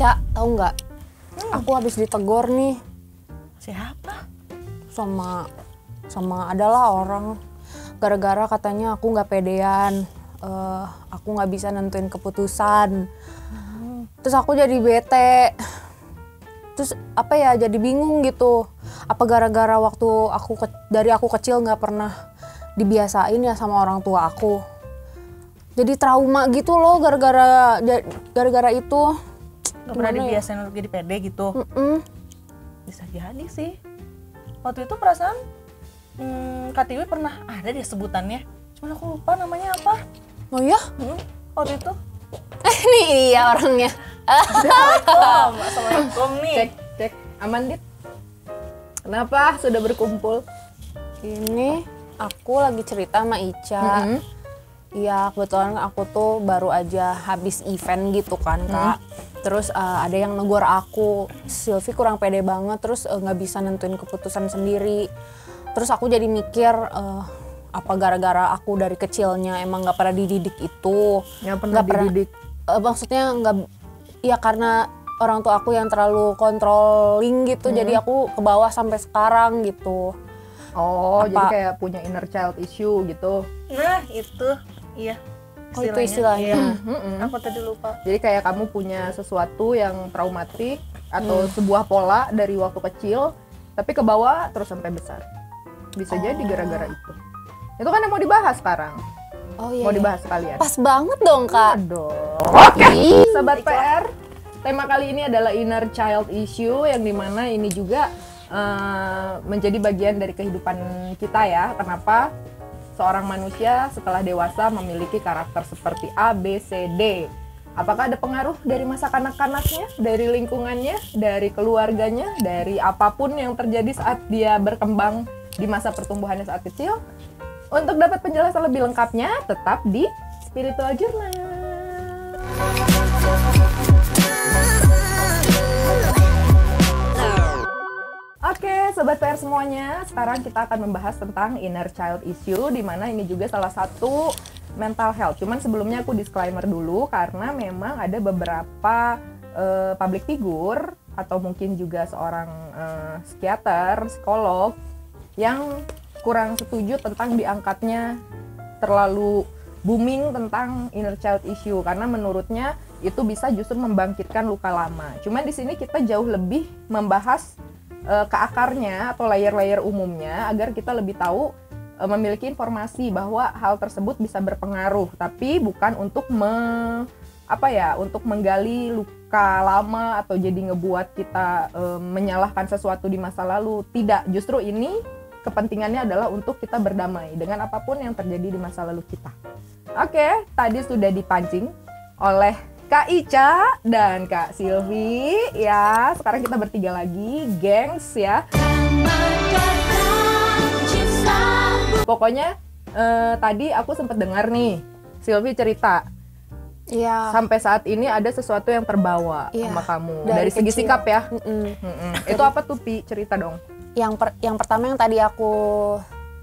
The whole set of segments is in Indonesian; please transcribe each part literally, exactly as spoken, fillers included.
Ica, tahu nggak? Hmm. Aku habis ditegor nih. Siapa? Sama, sama adalah orang. Gara-gara katanya aku nggak pedean, uh, aku nggak bisa nentuin keputusan. Hmm. Terus aku jadi bete. Terus apa ya, jadi bingung gitu. Apa gara-gara waktu aku ke, dari aku kecil nggak pernah dibiasain ya sama orang tua aku. Jadi trauma gitu loh gara-gara gara-gara itu. Gak pernah dibiasain ya? Untuk jadi pede gitu. Mm-mm. Bisa jadi sih. Waktu itu perasaan hmm, Pratiwi pernah ada deh sebutannya. Cuman aku lupa namanya apa. Oh ya? Hmm, waktu itu. Eh nih iya orangnya. Assalamualaikum. Assalamualaikum nih. Cek, cek. Aman, Dit? Kenapa sudah berkumpul? Ini aku lagi cerita sama Ica. Mm-hmm. Ya kebetulan aku tuh baru aja habis event gitu kan, Kak. Mm. Terus uh, ada yang negur aku, Sylvie kurang pede banget, terus nggak uh, bisa nentuin keputusan sendiri. Terus aku jadi mikir, uh, apa gara-gara aku dari kecilnya emang nggak pernah dididik itu? Nggak pernah gak dididik? Pernah, uh, maksudnya nggak, ya karena orang tua aku yang terlalu controlling gitu, hmm. jadi aku ke bawah sampai sekarang gitu. Oh, apa, jadi kayak punya inner child issue gitu? Nah, itu, iya. Oh, itu istilahnya. Iya. Mm-hmm. Aku tadi lupa. Jadi kayak kamu punya sesuatu yang traumatik atau mm. sebuah pola dari waktu kecil, tapi ke bawah terus sampai besar. Bisa oh. jadi gara-gara itu. Itu kan yang mau dibahas sekarang. Oh iya. Mau dibahas sekalian. Pas banget dong, Kak. Aduh. Oke. Okay. Sobat P R, tema kali ini adalah inner child issue, yang dimana ini juga uh, menjadi bagian dari kehidupan kita ya. Kenapa? Seorang manusia setelah dewasa memiliki karakter seperti A, B, C, D. Apakah ada pengaruh dari masa kanak-kanaknya, dari lingkungannya, dari keluarganya, dari apapun yang terjadi saat dia berkembang di masa pertumbuhannya saat kecil? Untuk dapat penjelasan lebih lengkapnya, tetap di Spiritual Journal. Oke, Sobat P R semuanya, sekarang kita akan membahas tentang inner child issue, di mana ini juga salah satu mental health. Cuman sebelumnya aku disclaimer dulu, karena memang ada beberapa uh, public figure, atau mungkin juga seorang uh, psikiater, psikolog, yang kurang setuju tentang diangkatnya terlalu booming tentang inner child issue, karena menurutnya itu bisa justru membangkitkan luka lama. Cuman di sini kita jauh lebih membahas ke akarnya atau layer-layer umumnya, agar kita lebih tahu, memiliki informasi bahwa hal tersebut bisa berpengaruh, tapi bukan untuk me, apa ya, untuk menggali luka lama atau jadi ngebuat kita e, menyalahkan sesuatu di masa lalu. Tidak, justru ini kepentingannya adalah untuk kita berdamai dengan apapun yang terjadi di masa lalu kita. Oke, tadi sudah dipancing oleh Kak Ica dan Kak Sylvie, ya. Sekarang kita bertiga lagi, gengs, ya. Pokoknya eh, tadi aku sempat dengar nih, Sylvie cerita. Iya. Sampai saat ini ada sesuatu yang terbawa ya, sama kamu dari, dari segi kecil. Sikap ya. Mm-mm. Mm-mm. Itu apa tuh, Pi? Cerita dong. Yang per, yang pertama yang tadi aku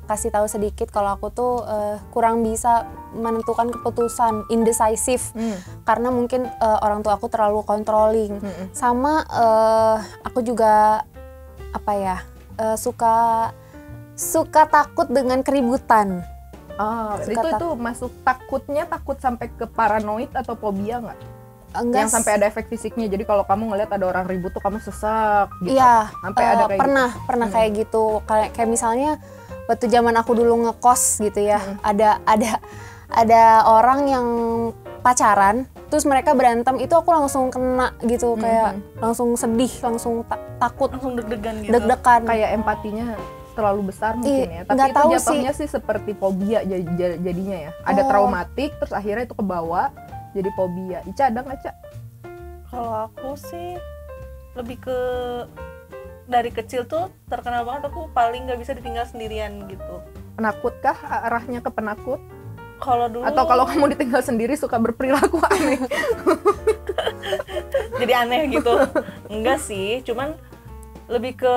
kasih tahu sedikit, kalau aku tuh uh, kurang bisa menentukan keputusan, indecisive, hmm. karena mungkin uh, orang tua aku terlalu controlling. Hmm. Sama uh, aku juga apa ya, uh, suka suka takut dengan keributan. Oh, suka itu itu masuk takutnya takut sampai ke paranoid atau fobia nggak? Enggak. Yang sampai ada efek fisiknya. Jadi kalau kamu ngelihat ada orang ribut tuh kamu sesek gitu. Iya. Sampai uh, ada kayak pernah gitu. pernah hmm. kayak gitu. Kayak kayak misalnya waktu zaman aku dulu ngekos gitu ya, hmm. ada ada ada orang yang pacaran, terus mereka berantem, itu aku langsung kena gitu, hmm. kayak langsung sedih, langsung ta takut, langsung deg-degan gitu. Deg-degan. Kayak empatinya terlalu besar mungkin I, ya. Tapi itu jatuhnya sih. sih seperti fobia jadinya ya. Ada oh. traumatik, terus akhirnya itu kebawa jadi fobia. Ica ada nggak, Ca? Kalau aku sih lebih ke dari kecil tuh terkenal banget aku paling nggak bisa ditinggal sendirian gitu. Penakut kah? Arahnya ke penakut? Kalau dulu. Atau kalau kamu ditinggal sendiri suka berperilaku aneh? Jadi aneh gitu. Enggak sih, cuman lebih ke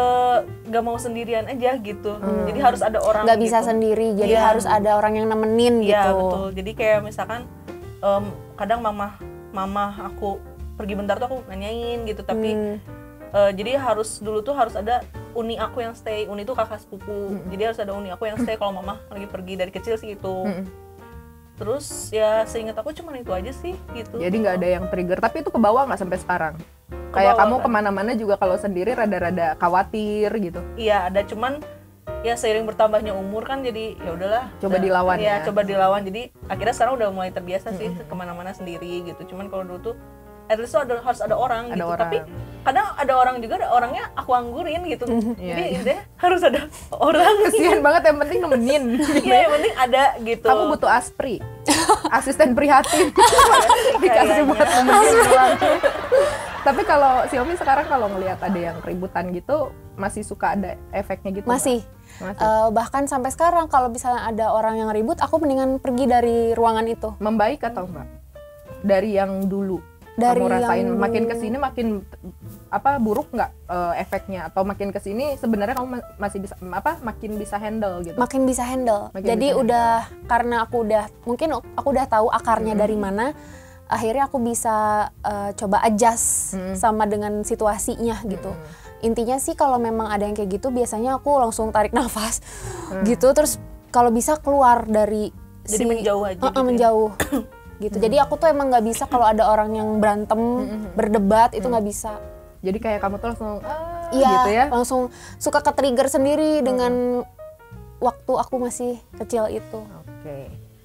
nggak mau sendirian aja gitu. Hmm. Jadi harus ada orang. Nggak gitu. Bisa sendiri, jadi ya. Harus ada orang yang nemenin ya, gitu. Iya betul. Jadi kayak misalkan um, kadang mama, mama aku pergi bentar tuh aku nanyain gitu, tapi hmm. uh, jadi harus dulu tuh harus ada uni aku yang stay. Uni tuh kakak sepupu, hmm. jadi harus ada uni aku yang stay kalau mama lagi pergi, dari kecil sih gitu. Hmm. Terus ya seingat aku cuman itu aja sih gitu. Jadi nggak ada yang trigger, tapi itu kebawa nggak sampai sekarang? Kebawa, kayak kamu kan kemana-mana juga kalau sendiri rada-rada khawatir gitu? Iya ada, cuman ya seiring bertambahnya umur kan jadi ya udahlah. Coba udah, dilawan ya, ya? Coba dilawan, jadi akhirnya sekarang udah mulai terbiasa sih mm-hmm. kemana-mana sendiri gitu. Cuman kalau dulu tuh at least tuh ada, harus ada orang ada gitu, orang. Tapi kadang ada orang juga, ada orangnya aku anggurin gitu. Mm-hmm. Jadi yeah. intinya harus ada orang. Kesian banget, yang penting nemenin. Iya, yang penting ada gitu. Kamu butuh aspri, asisten prihatin. Dikasih buat nemenin doang. Tapi kalau Sylvie sekarang kalau ngelihat ada yang keributan gitu, masih suka ada efeknya gitu? Masih. Masih. Uh, bahkan sampai sekarang kalau misalnya ada orang yang ribut, aku mendingan pergi dari ruangan itu. Membaik atau enggak? Dari yang dulu? Dari kamu rasain yang... makin kesini makin apa buruk nggak uh, efeknya, atau makin kesini sebenarnya kamu ma- masih bisa apa makin bisa handle gitu? Makin bisa handle. Makin jadi bisa udah handle. Karena aku udah mungkin aku udah tahu akarnya hmm. dari mana, akhirnya aku bisa uh, coba adjust hmm. sama dengan situasinya gitu. Hmm. Intinya sih kalau memang ada yang kayak gitu biasanya aku langsung tarik nafas hmm. gitu, terus kalau bisa keluar dari jadi si, menjauh aja uh, gitu menjauh. Ya? Gitu. Hmm. Jadi aku tuh emang nggak bisa kalau ada orang yang berantem, hmm. berdebat itu nggak hmm. bisa. Jadi kayak kamu tuh langsung ah, iya, gitu ya? Langsung suka ke trigger sendiri hmm. dengan waktu aku masih kecil itu. Oke, okay.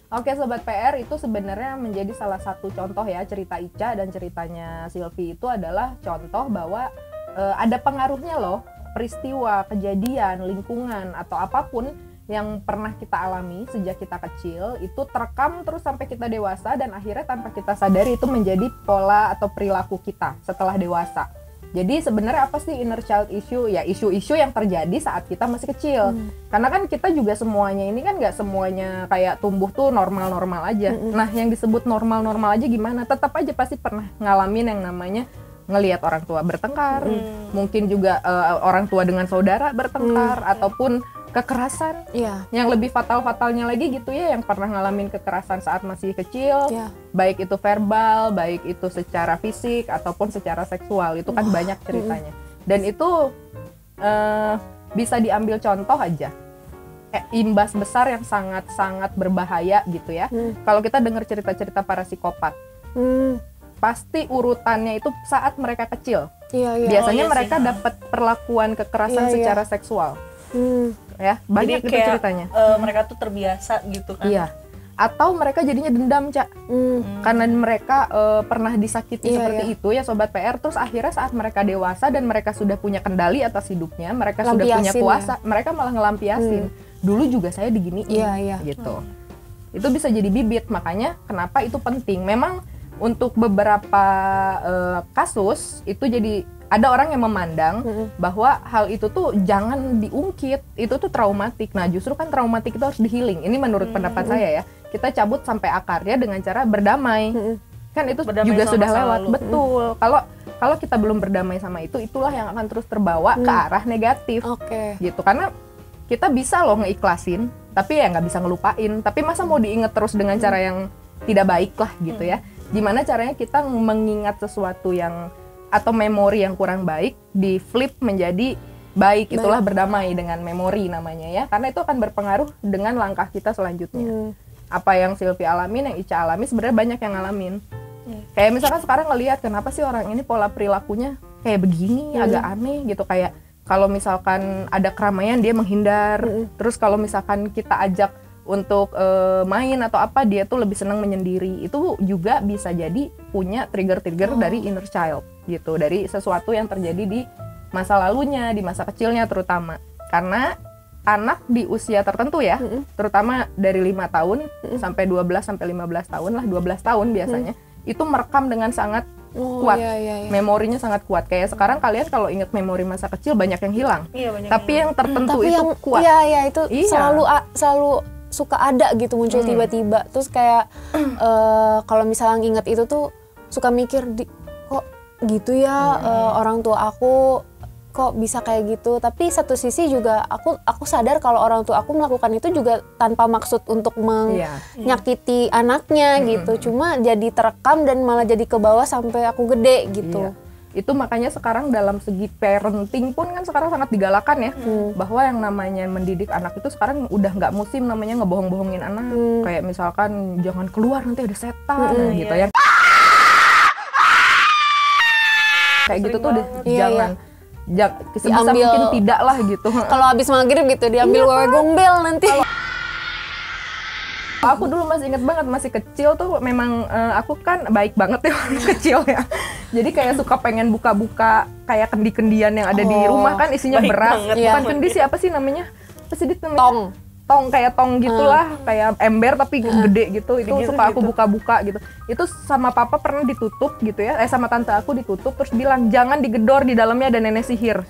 Oke, okay, Sobat P R, itu sebenarnya menjadi salah satu contoh ya, cerita Ica dan ceritanya Sylvie itu adalah contoh bahwa e, ada pengaruhnya loh peristiwa, kejadian, lingkungan atau apapun yang pernah kita alami sejak kita kecil itu terekam terus sampai kita dewasa, dan akhirnya tanpa kita sadari itu menjadi pola atau perilaku kita setelah dewasa. Jadi sebenarnya apa sih inner child issue? Ya isu-isu yang terjadi saat kita masih kecil. Hmm. Karena kan kita juga semuanya ini kan nggak semuanya kayak tumbuh tuh normal-normal aja. Hmm. Nah yang disebut normal-normal aja gimana? Tetap aja pasti pernah ngalamin yang namanya ngelihat orang tua bertengkar, hmm. mungkin juga uh, orang tua dengan saudara bertengkar, hmm. ataupun kekerasan, yeah. yang lebih fatal-fatalnya lagi gitu ya, yang pernah ngalamin kekerasan saat masih kecil, yeah. baik itu verbal, baik itu secara fisik ataupun secara seksual, itu kan oh. banyak ceritanya. Dan itu uh, bisa diambil contoh aja, eh, imbas besar yang sangat-sangat berbahaya gitu ya. Mm. Kalau kita dengar cerita-cerita para psikopat, mm. pasti urutannya itu saat mereka kecil. Yeah, yeah. Biasanya oh, iya mereka dapat perlakuan kekerasan yeah, secara yeah. seksual. Mm. Ya, banyak jadi kayak, gitu ceritanya. E, mereka tuh terbiasa gitu kan. Iya. Atau mereka jadinya dendam, Cak. Mm. Karena mereka e, pernah disakiti iya, seperti iya. itu ya Sobat P R, terus akhirnya saat mereka dewasa dan mereka sudah punya kendali atas hidupnya, mereka lampiasin, sudah punya kuasa, ya? Mereka malah ngelampiasin. Mm. Dulu juga saya diginiin iya, iya. gitu. Mm. Itu bisa jadi bibit, makanya kenapa itu penting. Memang untuk beberapa e, kasus itu jadi ada orang yang memandang mm-hmm. bahwa hal itu tuh jangan diungkit, itu tuh traumatik. Nah justru kan traumatik itu harus di-healing. Ini menurut mm-hmm. pendapat saya ya, kita cabut sampai akarnya dengan cara berdamai. Mm-hmm. Kan itu berdamai juga sudah lewat, lalu. Betul. Kalau mm-hmm. kalau kita belum berdamai sama itu, itulah yang akan terus terbawa mm-hmm. ke arah negatif. Okay. Gitu, karena kita bisa loh ngeikhlasin, tapi ya nggak bisa ngelupain. Tapi masa mau diinget terus dengan mm-hmm. cara yang tidak baik lah gitu mm-hmm. ya. Gimana caranya kita mengingat sesuatu yang atau memori yang kurang baik di flip menjadi baik, itulah baik. Berdamai dengan memori namanya ya, karena itu akan berpengaruh dengan langkah kita selanjutnya. Hmm. Apa yang Sylvie alamin, yang Ica alami, sebenarnya banyak yang ngalamin. Hmm. Kayak misalkan sekarang ngelihat kenapa sih orang ini pola perilakunya kayak begini, hmm. agak aneh gitu, kayak kalau misalkan ada keramaian dia menghindar, hmm. terus kalau misalkan kita ajak untuk uh, main atau apa dia tuh lebih senang menyendiri. Itu juga bisa jadi punya trigger-trigger oh. dari inner child gitu, dari sesuatu yang terjadi di masa lalunya, di masa kecilnya terutama. Karena anak di usia tertentu ya, mm-hmm. terutama dari lima tahun mm-hmm. sampai dua belas sampai lima belas tahun lah, dua belas tahun biasanya, mm-hmm. itu merekam dengan sangat oh, kuat. Iya, iya, iya. Memorinya sangat kuat. Kayak sekarang kalian kalau ingat memori masa kecil banyak yang hilang. Iya, banyak tapi yang, yang tertentu tapi itu yang, kuat. Iya, iya, itu iya. selalu selalu suka ada gitu muncul hmm. tiba-tiba. Terus kayak hmm. uh, kalau misalnya nginget itu tuh suka mikir di, kok gitu ya hmm. uh, orang tua aku kok bisa kayak gitu. Tapi satu sisi juga aku aku sadar kalau orang tua aku melakukan itu juga tanpa maksud untuk menyakiti yeah. anaknya mm-hmm. gitu. Cuma jadi terekam dan malah jadi ke bawah sampai aku gede gitu. Yeah. Itu makanya sekarang dalam segi parenting pun kan sekarang sangat digalakan ya. Hmm. Bahwa yang namanya mendidik anak itu sekarang udah nggak musim namanya ngebohong-bohongin anak. Hmm. Kayak misalkan jangan keluar nanti ada setan hmm, gitu iya. ya. Kayak gitu tuh udah jangan. Iya, iya. Ja, sebisa diambil, mungkin tidak lah gitu. Kalau habis maghrib gitu diambil iya, wewe gombel nanti. Kalo, aku dulu masih inget banget, masih kecil tuh memang uh, aku kan baik banget ya waktu kecil ya. Jadi kayak suka pengen buka-buka kayak kendi-kendian yang ada oh, di rumah kan isinya beras. Banget, bukan iya. kendi sih apa sih namanya? Apa sih namanya? Tong. Tong kayak tong gitulah, hmm. kayak ember tapi hmm. gede gitu. Itu Gingin suka gitu. Aku buka-buka gitu. Itu sama papa pernah ditutup gitu ya. Eh sama tante aku ditutup terus bilang jangan digedor, di dalamnya ada nenek sihir.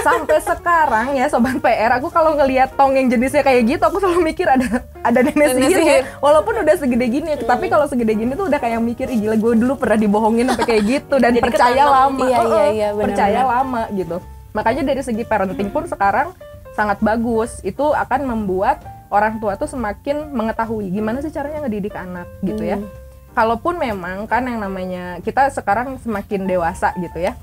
Sampai sekarang ya sobat P R, aku kalau ngelihat tong yang jenisnya kayak gitu aku selalu mikir ada ada nenek, nenek sihir. sihir. Walaupun udah segede gini, hmm. tapi kalau segede gini tuh udah kayak mikir, ih gila gue dulu pernah dibohongin sampai kayak gitu dan percaya lama. Iya, iya, iya, benar, percaya benar. lama gitu. Makanya dari segi parenting hmm. pun sekarang sangat bagus, itu akan membuat orang tua tuh semakin mengetahui gimana sih caranya ngedidik anak gitu ya. Hmm. Kalaupun memang kan yang namanya kita sekarang semakin dewasa gitu ya.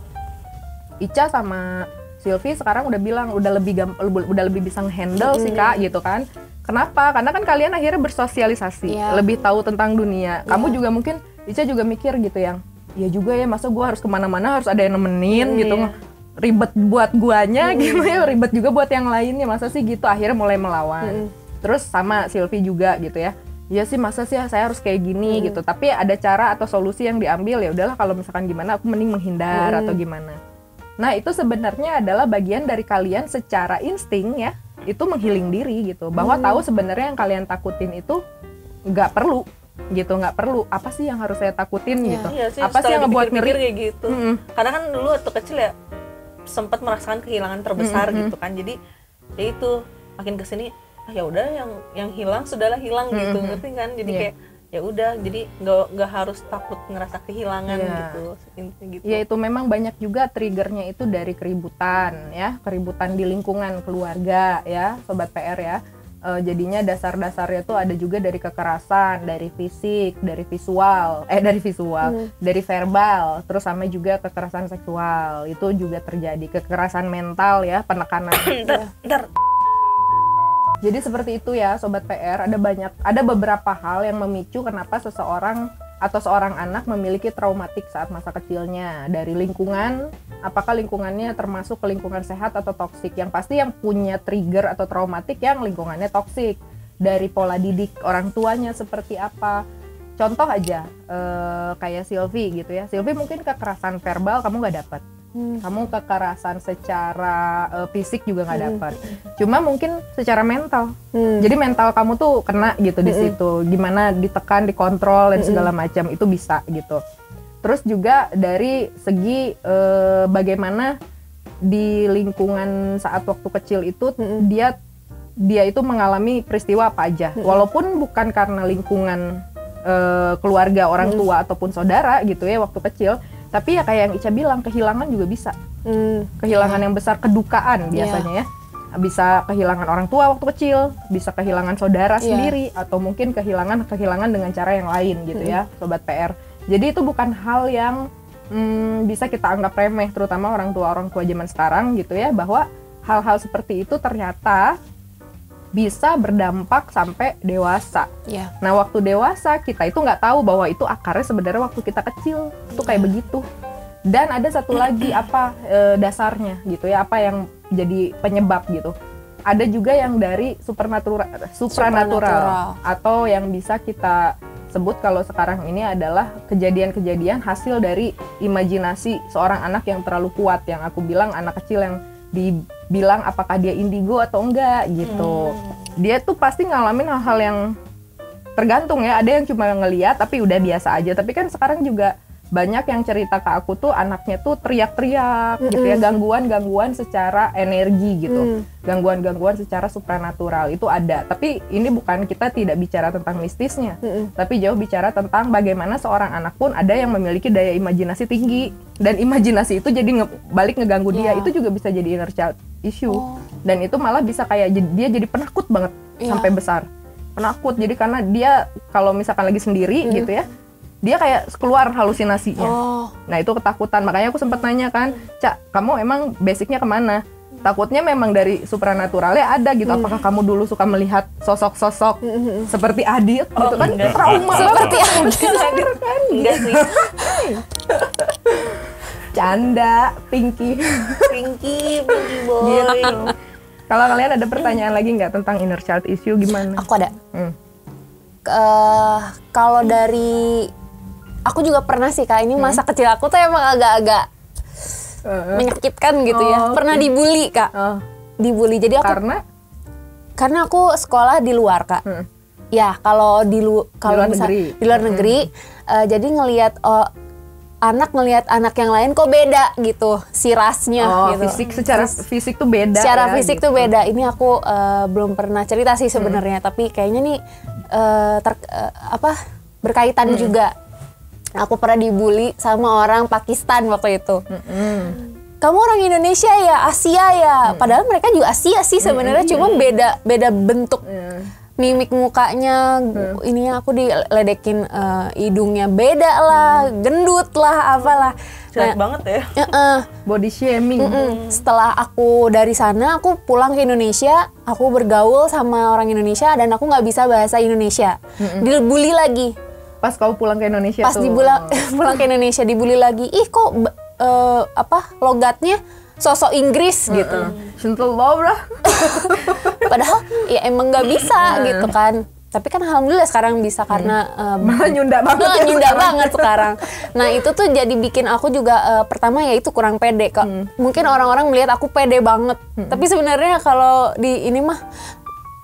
Ica sama Sylvie sekarang udah bilang udah lebih gam, udah lebih bisa ngehandle hmm. sih Kak gitu kan. Kenapa? Karena kan kalian akhirnya bersosialisasi, yeah. lebih tahu tentang dunia. Kamu yeah. juga mungkin Ica juga mikir gitu yang ya juga ya masa gua harus kemana-mana harus ada yang nemenin hmm, gitu. Yeah. Ribet buat guanya, mm. gimana ribet juga buat yang lainnya, masa sih gitu, akhirnya mulai melawan. Mm. Terus sama Sylvie juga gitu ya, ya sih masa sih saya harus kayak gini mm. gitu, tapi ada cara atau solusi yang diambil, ya udahlah kalau misalkan gimana aku mending menghindar mm. atau gimana. Nah itu sebenarnya adalah bagian dari kalian secara insting ya, itu menghealing diri gitu, bahwa mm. tahu sebenarnya yang kalian takutin itu nggak perlu. Gitu nggak perlu apa sih yang harus saya takutin ya, gitu, iya sih, apa sih yang ngebuat ngeri kayak gitu. Mm-mm. Karena kan dulu waktu kecil ya sempat merasakan kehilangan terbesar mm-hmm. gitu kan, jadi ya itu makin kesini ah ya udah yang yang hilang sudahlah hilang mm-hmm. gitu, ngerti kan, jadi yeah. kayak ya udah jadi nggak nggak harus takut ngerasa kehilangan yeah. gitu, gitu ya. Itu memang banyak juga triggernya itu dari keributan ya, keributan di lingkungan keluarga ya sobat P R ya. E, jadinya dasar-dasarnya tuh ada juga dari kekerasan, dari fisik, dari visual, eh dari visual, hmm. dari verbal, terus sama juga kekerasan seksual, itu juga terjadi, kekerasan mental ya, penekanan. ya. Jadi seperti itu ya sobat P R, ada banyak, ada beberapa hal yang memicu kenapa seseorang atau seorang anak memiliki traumatik saat masa kecilnya, dari lingkungan. Apakah lingkungannya termasuk ke lingkungan sehat atau toksik? Yang pasti yang punya trigger atau traumatik yang lingkungannya toksik. Dari pola didik orang tuanya seperti apa? Contoh aja, eh, kayak Sylvie gitu ya. Sylvie mungkin kekerasan verbal kamu nggak dapat. Hmm. Kamu kekerasan secara eh, fisik juga nggak dapat. Hmm. Cuma mungkin secara mental. Hmm. Jadi mental kamu tuh kena gitu hmm. di situ. Gimana ditekan, dikontrol, dan hmm. segala macam itu bisa gitu. Terus juga dari segi e, bagaimana di lingkungan saat waktu kecil itu mm-hmm. dia dia itu mengalami peristiwa apa aja, mm-hmm. walaupun bukan karena lingkungan e, keluarga orang tua mm-hmm. ataupun saudara gitu ya waktu kecil, tapi ya kayak yang Ica bilang kehilangan juga bisa, mm-hmm. kehilangan yang besar, kedukaan biasanya yeah. ya, bisa kehilangan orang tua waktu kecil, bisa kehilangan saudara yeah. sendiri, atau mungkin kehilangan kehilangan dengan cara yang lain gitu mm-hmm. ya, sobat P R. Jadi itu bukan hal yang hmm, bisa kita anggap remeh, terutama orang tua-orang tua zaman sekarang gitu ya, bahwa hal-hal seperti itu ternyata bisa berdampak sampai dewasa. Yeah. Nah waktu dewasa kita itu nggak tahu bahwa itu akarnya sebenarnya waktu kita kecil itu kayak yeah. begitu. Dan ada satu lagi apa e, dasarnya gitu ya, apa yang jadi penyebab gitu. Ada juga yang dari supernatural, supranatural, supernatural. Atau yang bisa kita sebut kalau sekarang ini adalah kejadian-kejadian hasil dari imajinasi seorang anak yang terlalu kuat, yang aku bilang anak kecil yang dibilang apakah dia indigo atau enggak gitu. Hmm. Dia tuh pasti ngalamin hal-hal yang tergantung ya, ada yang cuma ngeliat tapi udah biasa aja, tapi kan sekarang juga banyak yang cerita ke aku tuh anaknya tuh teriak-teriak mm-hmm. gitu ya, gangguan-gangguan secara energi gitu, mm. gangguan-gangguan secara supranatural itu ada. Tapi ini bukan, kita tidak bicara tentang mistisnya, mm-hmm. tapi jauh bicara tentang bagaimana seorang anak pun ada yang memiliki daya imajinasi tinggi, dan imajinasi itu jadi nge- balik ngeganggu yeah. dia. Itu juga bisa jadi inner child issue, oh. dan itu malah bisa kayak j- dia jadi penakut banget yeah. sampai besar, penakut. Jadi karena dia kalau misalkan lagi sendiri mm. gitu ya, dia kayak keluar halusinasinya. Oh. Nah itu ketakutan. Makanya aku sempat nanya kan, Cak, kamu emang basicnya kemana? Takutnya memang dari supranaturalnya ada gitu. Mm. Apakah kamu dulu suka melihat sosok-sosok mm-hmm. seperti Adit? Oh, gitu kan enggak. Trauma seperti Adit kan? Enggak sih. Canda, Pinky. Pinky, Pinky boy. Gitu. Kalau kalian ada pertanyaan lagi nggak tentang inner child issue gimana? Aku ada. Hmm. Uh, kalau dari aku juga pernah sih Kak, ini masa hmm? kecil aku tuh emang agak-agak uh, menyakitkan gitu oh, ya. Pernah okay. dibully Kak, uh, dibully. Jadi aku karena karena aku sekolah di luar Kak. Hmm. Ya kalau di lu kalau negeri di luar negeri, hmm. uh, jadi ngelihat uh, anak ngelihat anak yang lain kok beda gitu si rasnya. Oh, gitu. Fisik secara Terus, fisik tuh beda. Secara ya, fisik gitu. tuh beda. Ini aku uh, belum pernah cerita sih sebenarnya, hmm. tapi kayaknya nih uh, ter, uh, apa berkaitan hmm. juga. Aku pernah dibully sama orang Pakistan waktu itu. Mm-hmm. Kamu orang Indonesia ya, Asia ya. Mm-hmm. Padahal mereka juga Asia sih sebenarnya, mm-hmm. cuma beda beda bentuk, mm-hmm. mimik mukanya. Mm-hmm. Ininya aku diledekin uh, hidungnya beda lah, mm-hmm. gendut lah, apalah. Jelek nah, banget ya. Uh-uh. Body shaming. Mm-mm. Setelah aku dari sana, aku pulang ke Indonesia, aku bergaul sama orang Indonesia dan aku nggak bisa bahasa Indonesia. Mm-hmm. Dibully lagi. Pas kau pulang ke Indonesia pas tuh. Pas pulang ke Indonesia dibully lagi. Ih kok uh, apa logatnya sosok Inggris mm-hmm. gitu. Sentul lo bro. Padahal ya emang nggak bisa mm-hmm. gitu kan. Tapi kan alhamdulillah sekarang bisa karena mm-hmm. uh, malah nyunda banget. Nah, ya nyunda sekarang. banget sekarang. Nah itu tuh jadi bikin aku juga uh, pertama ya itu kurang pede kok. Mm-hmm. Mungkin orang-orang melihat aku pede banget. Mm-hmm. Tapi sebenarnya kalau di ini mah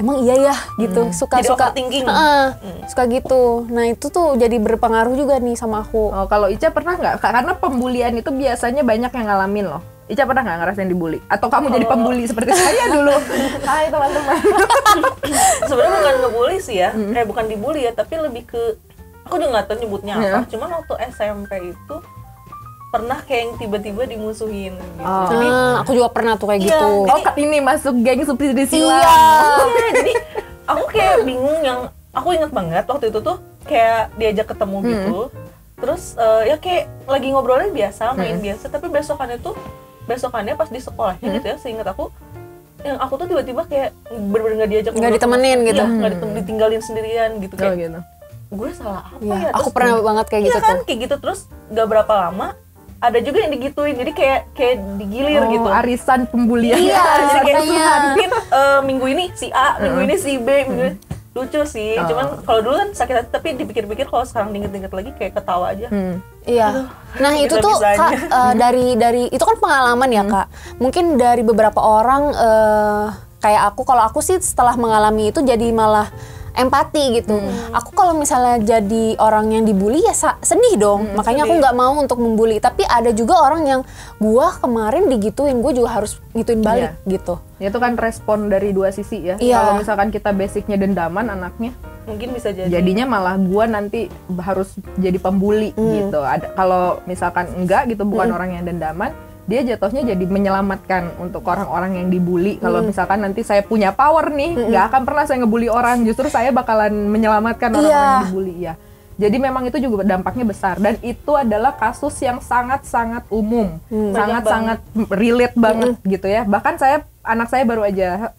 emang iya ya gitu, suka-suka hmm. tinggi, uh, hmm. suka gitu. Nah itu tuh jadi berpengaruh juga nih sama aku. Oh, kalau Ica pernah nggak? Karena pembulian itu biasanya banyak yang ngalamin loh. Ica pernah nggak ngerasain dibully? Atau kamu oh. jadi pembuli seperti saya dulu? Hai teman-teman. Sebenarnya bukan ngebully sih ya, hmm. eh bukan dibully ya, tapi lebih ke aku juga nggak tahu nyebutnya apa. Yeah. Cuman waktu S M P itu pernah kayak yang tiba-tiba dimusuhin gitu. Oh. Jadi, aku juga pernah tuh kayak iya, gitu. Jadi, oh, ini masuk geng subsidi silang. Iya. Iya, jadi aku kayak bingung yang aku inget banget waktu itu tuh kayak diajak ketemu hmm. gitu. Terus uh, ya kayak lagi ngobrolnya biasa, main hmm. biasa, tapi besokannya tuh besokannya pas di sekolahnya hmm. gitu ya, seingat aku yang aku tuh tiba-tiba kayak bener-bener gak diajak enggak ditemenin gitu. Iya, enggak hmm. ditinggalin sendirian gitu kayak. Oh, gitu. Gue salah apa ya? ya? Terus, aku pernah banget kayak iya gitu kan, tuh. kayak gitu terus gak berapa lama ada juga yang digituin, jadi kayak kayak digilir oh, gitu. Arisan pembulian. Iya, arisan kayak mungkin uh, minggu ini si A, minggu mm. ini si B, minggu mm. lucu sih. Oh. Cuman kalau dulu kan sakit hati, tapi dipikir-pikir kalau sekarang diinget-inget lagi kayak ketawa aja. Mm. Iya. Aduh, nah itu tuh Kak, uh, dari dari itu kan pengalaman ya Kak. Mungkin dari beberapa orang uh, kayak aku, kalau aku sih setelah mengalami itu jadi malah empati gitu. Hmm. Aku kalau misalnya jadi orang yang dibully ya sa- sedih dong. Hmm, Makanya sedih. Aku nggak mau untuk membuli. Tapi ada juga orang yang gua kemarin digituin, gua juga harus gituin balik yeah. gitu. Itu kan respon dari dua sisi ya. Yeah. Kalau misalkan kita basicnya dendaman anaknya, mungkin bisa jadi. Jadinya malah gua nanti harus jadi pembuli hmm. gitu. Ada kalau misalkan enggak gitu, bukan hmm. orang yang dendaman, dia jatuhnya jadi menyelamatkan untuk orang-orang yang dibully. Kalau mm. misalkan nanti saya punya power nih, mm-hmm. gak akan pernah saya ngebully orang. Justru saya bakalan menyelamatkan orang-orang yeah. yang dibully ya. Jadi memang itu juga dampaknya besar. Dan itu adalah kasus yang sangat-sangat umum, mm. sangat-sangat relate banget mm-hmm. gitu ya. Bahkan saya, anak saya baru aja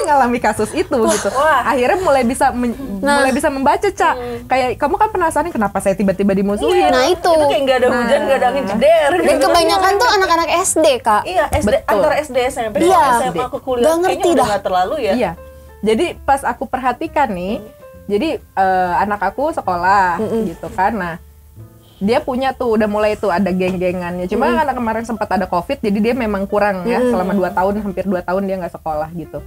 mengalami kasus itu gitu. Wah. Akhirnya mulai bisa men- nah. mulai bisa membaca, Cak. Hmm. Kayak kamu kan penasaran kenapa saya tiba-tiba dimusuhin. Iya, nah itu. Itu kayak nggak ada hujan, nggak nah. ada angin jeder. Dan gitu. Kebanyakan tuh anak-anak S D, Kak. Iya, S D, antara S D S M P iya. S M A ke kuliah. Gak ngerti kayaknya dah. Udah gak terlalu ya. Iya. Jadi pas aku perhatikan nih, hmm. jadi uh, anak aku sekolah hmm. gitu kan. Nah, dia punya tuh udah mulai tuh ada geng-gengannya. Cuma mm. karena kemarin sempat ada Covid, jadi dia memang kurang ya mm. selama dua tahun, hampir dua tahun dia nggak sekolah gitu.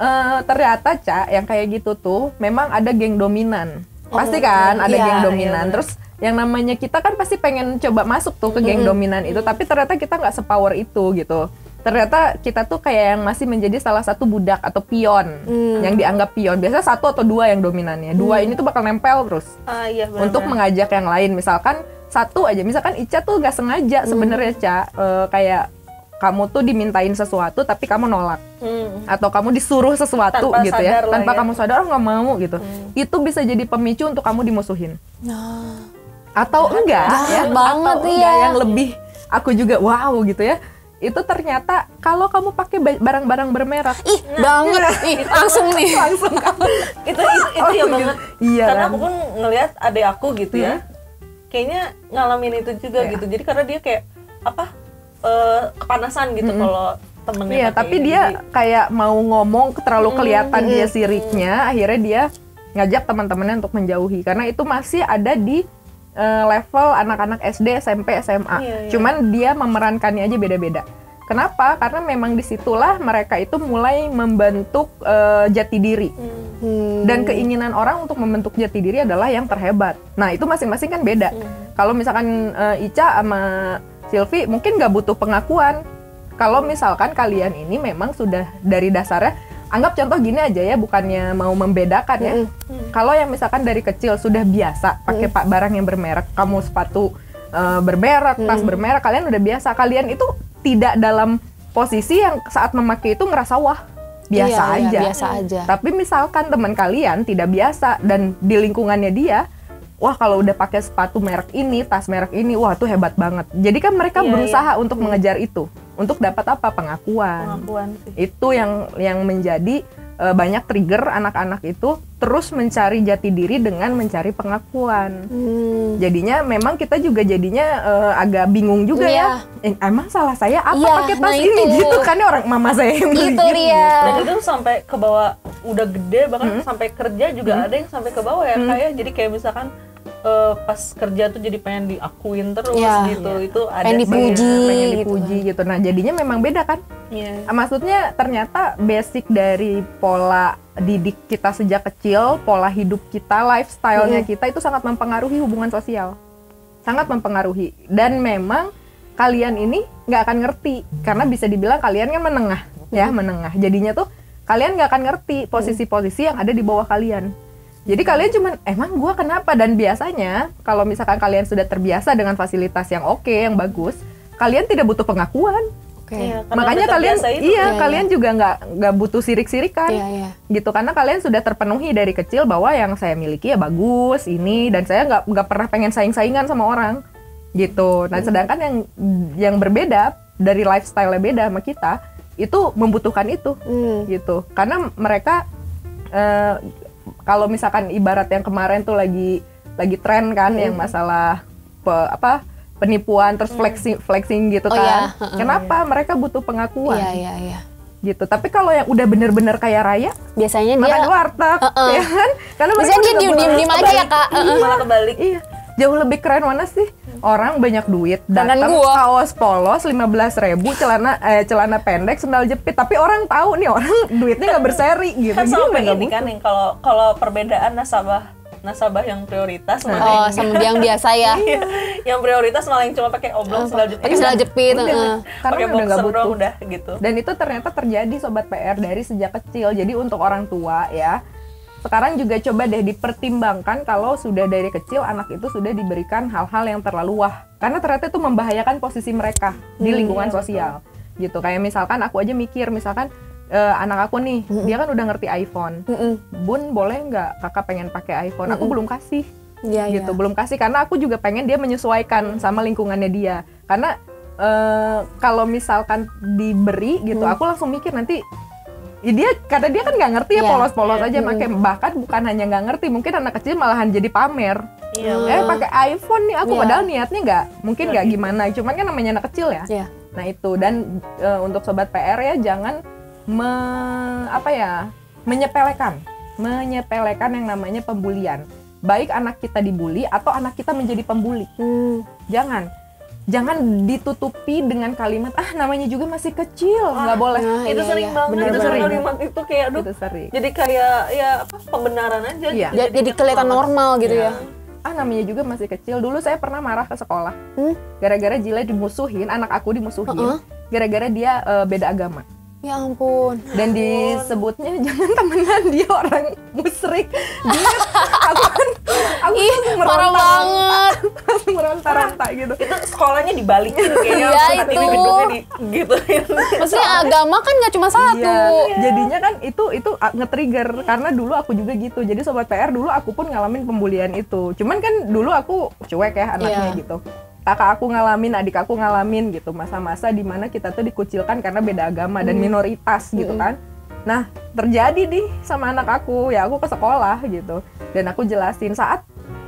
E, ternyata Ca, yang kayak gitu tuh memang ada geng dominan. Pasti kan ada iya, geng dominan. Iya. Terus yang namanya kita kan pasti pengen coba masuk tuh ke geng mm-hmm. dominan itu, tapi ternyata kita nggak sepower itu gitu. Ternyata kita tuh kayak yang masih menjadi salah satu budak atau pion mm. yang dianggap pion. Biasanya satu atau dua yang dominannya. Dua mm. ini tuh bakal nempel terus uh, iya, bener-bener. Untuk mengajak yang lain. Misalkan satu aja, misalkan Ica tuh nggak sengaja sebenarnya mm. Ca uh, kayak kamu tuh dimintain sesuatu tapi kamu nolak hmm. atau kamu disuruh sesuatu tanpa gitu ya tanpa ya. kamu sadar, oh nggak mau gitu hmm. itu bisa jadi pemicu untuk kamu dimusuhin nah. atau enggak ya, banget atau ya. enggak yang lebih aku juga wow gitu ya. Itu ternyata kalau kamu pakai barang-barang bermerek ih nah, banget nah, ih langsung nih langsung kamu itu itu, itu oh, ya gitu. Banget iya, karena kan. Aku pun ngelihat adik aku gitu hmm. ya kayaknya ngalamin itu juga ya. Gitu jadi karena dia kayak apa Uh, kepanasan gitu mm-hmm. kalau temennya. Iya, tapi dia gigi. Kayak mau ngomong terlalu kelihatan mm-hmm. dia siriknya, mm-hmm. akhirnya dia ngajak teman-temannya untuk menjauhi karena itu masih ada di uh, level anak-anak S D, S M P, S M A. Iya, iya. Cuman dia memerankannya aja beda-beda. Kenapa? Karena memang disitulah mereka itu mulai membentuk uh, jati diri. Mm-hmm. Dan keinginan orang untuk membentuk jati diri adalah yang terhebat. Nah, itu masing-masing kan beda. Mm-hmm. Kalau misalkan uh, Ica sama Sylvie mungkin nggak butuh pengakuan kalau misalkan kalian ini memang sudah dari dasarnya, anggap contoh gini aja ya, bukannya mau membedakan ya. Mm-hmm. Kalau yang misalkan dari kecil sudah biasa pakai mm-hmm. barang yang bermerek, kamu sepatu uh, bermerek, tas mm-hmm. bermerek, kalian udah biasa. Kalian itu tidak dalam posisi yang saat memakai itu ngerasa wah biasa, iya, aja. Iya, biasa aja. Tapi misalkan teman kalian tidak biasa dan di lingkungannya dia, wah kalau udah pakai sepatu merek ini, tas merek ini, wah tuh hebat banget. Jadi kan mereka yeah, berusaha yeah. untuk yeah. mengejar itu, untuk dapat apa? Pengakuan. Pengakuan sih. Itu yang yang menjadi uh, banyak trigger anak-anak itu terus mencari jati diri dengan mencari pengakuan. Hmm. Jadinya memang kita juga jadinya uh, agak bingung juga yeah. ya. Eh, emang salah saya apa yeah, pakai tas nah ini itu. Gitu kan? Orang mama saya yang beli gitu. Dia. Dan itu sampai ke bawah udah gede, bahkan hmm. sampai kerja juga hmm. ada yang sampai ke bawah ya hmm. kayak. Jadi kayak misalkan Uh, pas kerja tuh jadi pengen diakuin terus ya, gitu ya. Itu ada pengen dipuji, pengen dipuji gitu. gitu Nah jadinya memang beda kan ya. Maksudnya ternyata basic dari pola didik kita sejak kecil, pola hidup kita, lifestyle-nya hmm. kita itu sangat mempengaruhi hubungan sosial, sangat mempengaruhi. Dan memang kalian ini gak akan ngerti karena bisa dibilang kalian kan menengah hmm. ya, menengah. Jadinya tuh kalian gak akan ngerti posisi-posisi yang ada di bawah kalian. Jadi kalian cuman, emang gue kenapa? Dan biasanya, kalau misalkan kalian sudah terbiasa dengan fasilitas yang oke, okay, yang bagus, kalian tidak butuh pengakuan. Okay. Ya, makanya kalian, itu, iya, ya, kalian ya. juga nggak nggak butuh sirik-sirikan, ya, ya. gitu. Karena kalian sudah terpenuhi dari kecil bahwa yang saya miliki ya bagus, ini, dan saya nggak nggak pernah pengen saing-saingan sama orang, gitu. Nah, sedangkan yang yang berbeda dari lifestyle-nya beda sama kita, itu membutuhkan itu, hmm. gitu. Karena mereka uh, kalau misalkan ibarat yang kemarin tuh lagi lagi tren kan hmm. yang masalah pe, apa penipuan terus flexing flexing gitu oh kan. Ya. Kenapa ya. Mereka butuh pengakuan? Iya iya iya. Gitu. Tapi kalau yang udah bener-bener kaya raya, biasanya makan dia warteg, uh-uh. ya kan? Karena biasanya dia diem-diem aja ya, Kak. Uh-uh. Malah kebalik. Iya. Jauh lebih keren mana sih? Orang banyak duit, datang kaos polos lima belas ribu, celana eh, celana pendek, sendal jepit, tapi orang tahu nih orang duitnya nggak berseri gitu. Kan sama ini kan yang kalau kalau perbedaan nasabah nasabah yang prioritas nah. malah oh, yang sama yang biasa ya. Iya. Yang prioritas malah yang cuma pakai oblong, sendal jepit. Pakai sendal jepit, heeh. Karena udah nggak butuh udah gitu. Dan itu ternyata terjadi sobat P R dari sejak kecil. Jadi untuk orang tua ya, sekarang juga coba deh dipertimbangkan kalau sudah dari kecil anak itu sudah diberikan hal-hal yang terlalu wah. Karena ternyata itu membahayakan posisi mereka hmm, di lingkungan iya, sosial. Betul. Gitu, kayak misalkan aku aja mikir, misalkan uh, anak aku nih, mm-mm. dia kan udah ngerti iPhone. Mm-mm. Bun, boleh nggak kakak pengen pakai iPhone? Mm-mm. Aku belum kasih. Yeah, gitu, yeah. belum kasih. Karena aku juga pengen dia menyesuaikan sama lingkungannya dia. Karena uh, kalau misalkan diberi gitu, mm. aku langsung mikir nanti, ya dia, karena dia kan nggak ngerti ya, yeah. polos-polos yeah. aja pakai mm. bahkan bukan hanya nggak ngerti, mungkin anak kecil malahan jadi pamer. Yeah. Eh pakai iPhone nih aku yeah. padahal niatnya nggak, mungkin nggak yeah. gimana, cuman kan namanya anak kecil ya. Yeah. Nah itu dan e, untuk sobat P R ya jangan me, apa ya menyepelekan, menyepelekan yang namanya pembulian. Baik anak kita dibully atau anak kita menjadi pembuli, mm. jangan. jangan ditutupi dengan kalimat ah namanya juga masih kecil, nggak ah, boleh. Nah, itu iya, sering iya. banget, bener, itu bener, sering kalimat itu kayak aduh, itu sering. jadi kayak ya apa pembenaran aja. Iya. Jadi, jadi, jadi kelihatan normal gitu ya. ya. Ah namanya juga masih kecil. Dulu saya pernah marah ke sekolah, hmm? gara-gara Jila dimusuhin, anak aku dimusuhin, uh-uh. gara-gara dia uh, beda agama. Ya ampun. Dan disebutnya jangan temenan, dia orang musyrik. Dia, aku kan, aku Ih, tuh meronta-ronta gitu. Itu sekolahnya dibalikin kayaknya. Iya itu. Gedungnya di, gitu. Maksudnya agama kan nggak cuma satu. Iya. Jadinya kan itu itu nge-trigger. Karena dulu aku juga gitu. Jadi Sobat P R dulu aku pun ngalamin pembulian itu. Cuman kan dulu aku cuek ya anaknya yeah. gitu. Kakak aku ngalamin, adik aku ngalamin gitu masa-masa dimana kita tuh dikucilkan karena beda agama dan minoritas gitu kan. Nah terjadi nih sama anak aku, ya aku ke sekolah gitu dan aku jelasin saat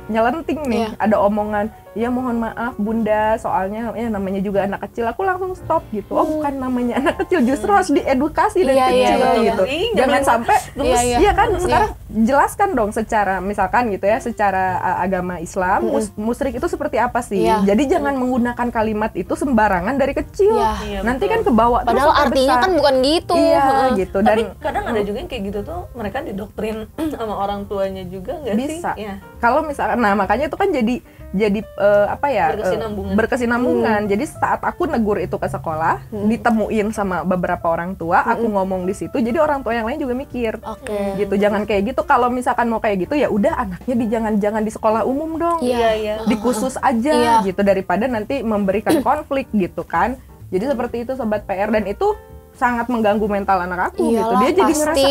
nyelenting nih yeah. ada omongan, ya mohon maaf bunda soalnya ya namanya juga anak kecil, aku langsung stop gitu. Oh bukan namanya anak kecil, justru harus diedukasi dari yeah, kecil yeah, yeah, gitu. Yeah. Jangan yeah, sampai, iya yeah, yeah. kan sekarang yeah. jelaskan dong secara misalkan gitu ya, secara uh, agama Islam mm-hmm. mus musyrik itu seperti apa sih? Yeah. Jadi mm-hmm. jangan menggunakan kalimat itu sembarangan dari kecil. Yeah. Nanti kan kebawa. Padahal terus artinya besar. kan bukan gitu. Iya uh, gitu. Dan, tapi kadang ada juga yang kayak gitu tuh mereka didoktrin sama orang tuanya juga nggak sih? Bisa. Yeah. Kalau misalkan, nah makanya itu kan jadi jadi uh, apa ya berkesinambungan, uh, berkesinambungan. Hmm. Jadi saat aku negur itu ke sekolah hmm. ditemuin sama beberapa orang tua hmm. aku ngomong di situ, jadi orang tua yang lain juga mikir okay. gitu jangan kayak gitu, kalau misalkan mau kayak gitu ya udah anaknya di jangan jangan di sekolah umum dong yeah. Yeah. di khusus aja yeah. gitu daripada nanti memberikan konflik gitu kan. Jadi seperti itu Sobat P R, dan itu sangat mengganggu mental anak aku. Iyalah, gitu. Dia pasti. jadi ngerasa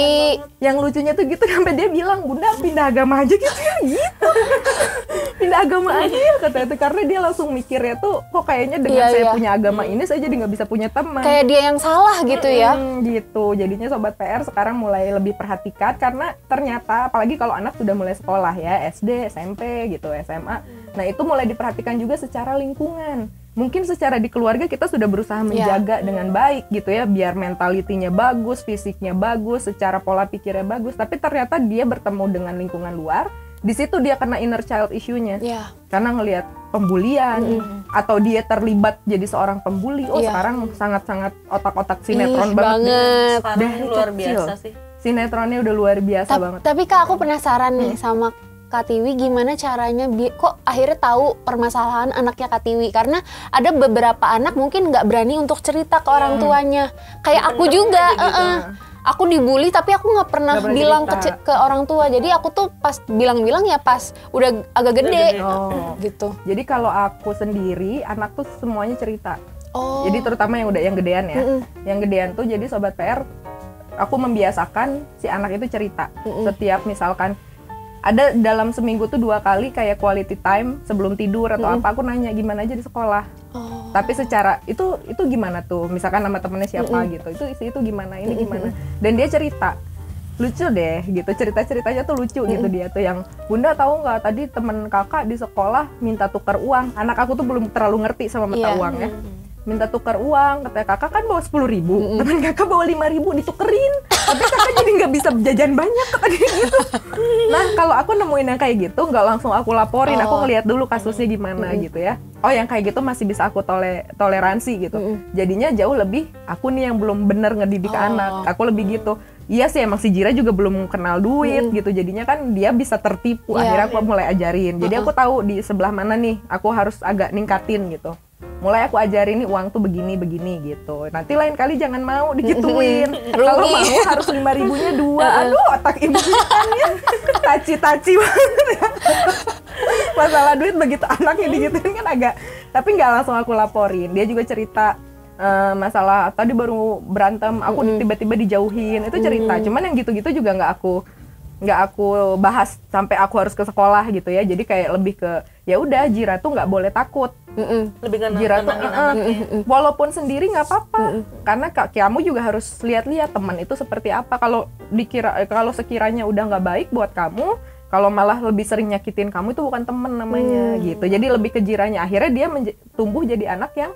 yang lucunya tuh gitu sampai dia bilang, "Bunda, pindah agama aja gitu ya." Gitu. Pindah agama aja ya kata itu, karena dia langsung mikirnya tuh kok kayaknya dengan iya, saya iya. punya agama ini saya jadi nggak bisa punya teman. Kayak dia yang salah gitu hmm, ya. Gitu. Jadinya Sobat P R sekarang mulai lebih perhatikan karena ternyata apalagi kalau anak sudah mulai sekolah ya, S D, S M P gitu, S M A. Nah, itu mulai diperhatikan juga secara lingkungan. Mungkin secara di keluarga kita sudah berusaha menjaga yeah. dengan baik gitu ya, biar mentalitinya bagus, fisiknya bagus, secara pola pikirnya bagus. Tapi ternyata dia bertemu dengan lingkungan luar, di situ dia kena inner child issue-nya. Yeah. Karena ngelihat pembulian mm-hmm. atau dia terlibat jadi seorang pembuli. Oh yeah. sekarang sangat-sangat otak-otak sinetron Ih, banget. Sekarang luar kecil. biasa sih. Sinetronnya udah luar biasa Ta- banget. Tapi Kak aku penasaran nih hmm. sama Kak Tiwi, gimana caranya bi- kok akhirnya tahu permasalahan anaknya Kak Tiwi? Karena ada beberapa anak mungkin nggak berani untuk cerita ke orang hmm. tuanya. Kayak aku juga, gitu. uh-uh. aku dibully tapi aku nggak pernah gak bilang ke, c- ke orang tua. Jadi aku tuh pas bilang-bilang ya pas udah agak gede, gede. Oh. gitu. Jadi kalau aku sendiri, anak tuh semuanya cerita. Oh. Jadi terutama yang udah yang gedean ya, Mm-mm. yang gedean tuh jadi Sobat P R, aku membiasakan si anak itu cerita Mm-mm. setiap misalkan. Ada dalam seminggu tuh dua kali kayak quality time sebelum tidur atau mm. apa, aku nanya gimana aja di sekolah. Oh. Tapi secara itu itu gimana tuh? Misalkan nama temennya siapa mm. gitu. Itu isi itu gimana, ini mm. gimana. Dan dia cerita. Lucu deh gitu. Cerita-ceritanya tuh lucu mm. gitu dia tuh yang, "Bunda tahu nggak tadi temen kakak di sekolah minta tukar uang." Anak aku tuh belum terlalu ngerti sama mata yeah. uang ya. Minta tukar uang, katanya kakak kan bawa sepuluh ribu, mm-hmm. temen kakak bawa lima ribu, ditukerin tapi kakak jadi nggak bisa jajan banyak, katanya gitu. Nah kalau aku nemuin yang kayak gitu nggak langsung aku laporin, oh. aku ngeliat dulu kasusnya gimana mm-hmm. gitu ya. Oh yang kayak gitu masih bisa aku tole- toleransi gitu, mm-hmm. jadinya jauh lebih aku nih yang belum bener ngedidik oh. anak, aku lebih gitu. Iya sih emang si Jira juga belum kenal duit hmm. gitu, jadinya kan dia bisa tertipu, yeah, akhirnya aku yeah. mulai ajarin. Jadi uh-huh. aku tahu di sebelah mana nih aku harus agak ningkatin gitu. Mulai aku ajarin nih uang tuh begini-begini gitu. Nanti lain kali jangan mau digituin. Kalau mau harus lima ribunya dua. Aduh otak ibu ya. Taci-taci banget ya. Masalah duit begitu anaknya digituin kan agak. Tapi nggak langsung aku laporin. Dia juga cerita. Uh, masalah tadi baru berantem, aku mm-hmm. tiba-tiba dijauhin, itu cerita. Mm-hmm. Cuman yang gitu-gitu juga nggak aku nggak aku bahas sampai aku harus ke sekolah gitu ya. Jadi kayak lebih ke ya udah Jira tuh nggak boleh takut. Mm-mm. Lebih kan Jira tuh uh, walaupun sendiri nggak apa-apa. Mm-mm. Karena kamu juga harus lihat-lihat teman itu seperti apa. Kalau dikira kalau sekiranya udah nggak baik buat kamu, kalau malah lebih sering nyakitin kamu itu bukan teman namanya mm. gitu. Jadi lebih ke Jiranya. Akhirnya dia menj- tumbuh jadi anak yang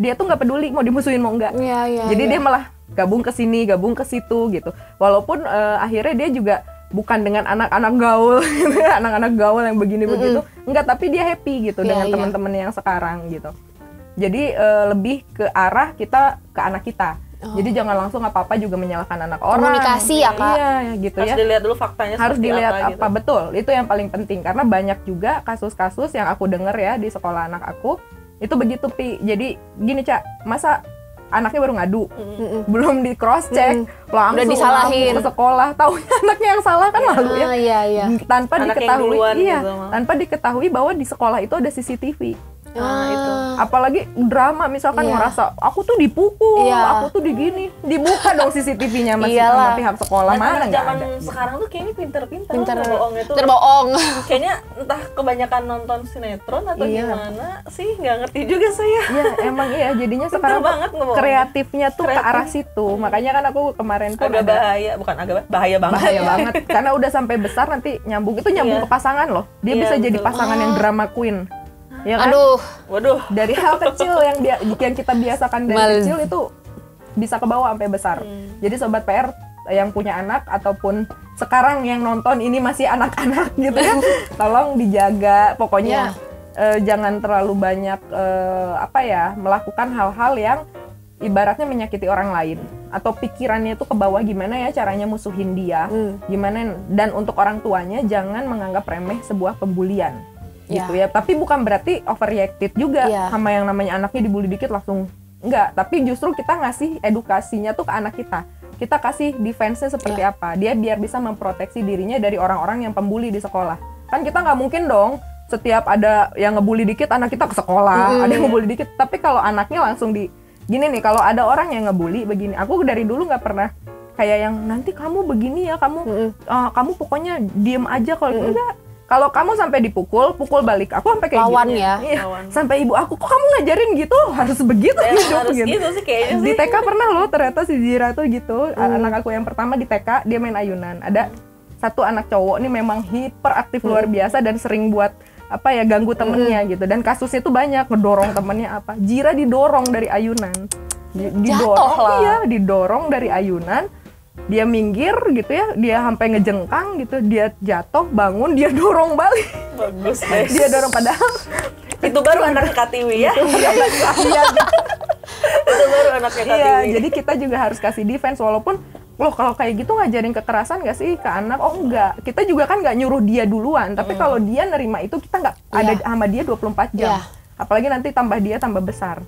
dia tuh nggak peduli mau dimusuhin mau nggak, ya, ya, jadi ya. dia malah gabung ke sini, gabung ke situ gitu. Walaupun uh, akhirnya dia juga bukan dengan anak-anak gaul, gitu ya. anak-anak gaul yang begini begitu, mm-hmm. enggak. Tapi dia happy gitu ya, dengan ya. teman-teman yang sekarang gitu. Jadi uh, lebih ke arah kita ke anak kita. Oh. Jadi jangan langsung apa-apa juga menyalahkan anak orang. Komunikasi ya, Kak. Iya, gitu harus ya. Harus dilihat dulu faktanya. Harus dilihat apa, apa gitu. Betul. Itu yang paling penting karena banyak juga kasus-kasus yang aku dengar ya di sekolah anak aku. Itu begitu, Pi. Jadi gini, Cak, masa anaknya baru ngadu, mm-mm. belum di cross check, mm-mm. langsung udah disalahin ke sekolah, taunya anaknya yang salah kan malu ya, ah, iya, iya. tanpa anak diketahui, iya, tanpa diketahui bahwa di sekolah itu ada C C T V. Nah, itu. Apalagi drama misalkan yeah. ngerasa aku tuh dipukul, yeah. aku tuh digini, dibuka dong C C T V-nya masih sama pihak sekolah. Dan mana nggak ada. Sekarang tuh kayaknya pinter-pinter, pinter bohongnya tuh. Terbohong. Kayaknya entah kebanyakan nonton sinetron atau yeah. gimana sih, nggak ngerti juga saya. Iya, yeah, emang iya. Jadinya sekarang banget kreatifnya tuh kreatif. Ke arah situ. Makanya kan aku kemarin tuh agak ada, bahaya, bukan agak bahaya banget. Bahaya banget. Karena udah sampai besar nanti nyambung itu nyambung yeah. ke pasangan loh. Dia yeah, bisa betul. Jadi pasangan oh. yang drama queen. Ya kan? Aduh, waduh. Dari hal kecil yang, dia, yang kita biasakan dari Mal. Kecil itu bisa ke bawah sampai besar. Hmm. Jadi sobat P R yang punya anak ataupun sekarang yang nonton ini masih anak-anak gitu ya, tolong dijaga. Pokoknya yeah. eh, jangan terlalu banyak eh, apa ya melakukan hal-hal yang ibaratnya menyakiti orang lain atau pikirannya itu ke bawah. Gimana ya caranya musuhin dia? Hmm. Gimana? Dan untuk orang tuanya jangan menganggap remeh sebuah pembulian. Gitu yeah. ya, tapi bukan berarti overreacted juga yeah. sama yang namanya anaknya dibully dikit langsung enggak, tapi justru kita ngasih edukasinya tuh ke anak kita, kita kasih defense-nya seperti yeah. apa, dia biar bisa memproteksi dirinya dari orang-orang yang pembuli di sekolah. Kan kita nggak mungkin dong setiap ada yang ngebully dikit anak kita ke sekolah, mm. ada yang ngebully dikit, tapi kalau anaknya langsung di gini nih, kalau ada orang yang ngebully begini, aku dari dulu nggak pernah kayak yang nanti kamu begini ya, kamu mm. uh, kamu pokoknya diem aja kalau mm. enggak. Kalau kamu sampai dipukul, pukul balik. Aku sampai kayak lawan gitu. Ya. Iya. Lawan. Sampai ibu aku, kok kamu ngajarin gitu? Harus begitu. Ya, hidup, harus gitu. Gitu sih kayaknya sih. Di T K pernah loh, ternyata si Zira tuh gitu. Hmm. Anak aku yang pertama di T K, dia main ayunan. Ada satu anak cowok nih memang hiperaktif hmm. luar biasa dan sering buat apa ya ganggu temennya hmm. gitu. Dan kasusnya tuh banyak, ngedorong temennya apa. Zira didorong dari ayunan. Didorong, iya, didorong dari ayunan. Dia minggir gitu ya, dia sampai ngejengkang gitu, dia jatuh, bangun, dia dorong balik. Bagus deh. Dia dorong padahal itu baru anaknya Pratiwi ya. Itu baru anaknya Pratiwi. Iya, jadi kita juga harus kasih defense walaupun loh kalau kayak gitu ngajarin kekerasan gak sih ke anak? Oh enggak, kita juga kan nggak nyuruh dia duluan, tapi hmm. kalau dia nerima itu kita nggak yeah. ada sama dia dua puluh empat jam. Yeah. Apalagi nanti tambah dia tambah besar.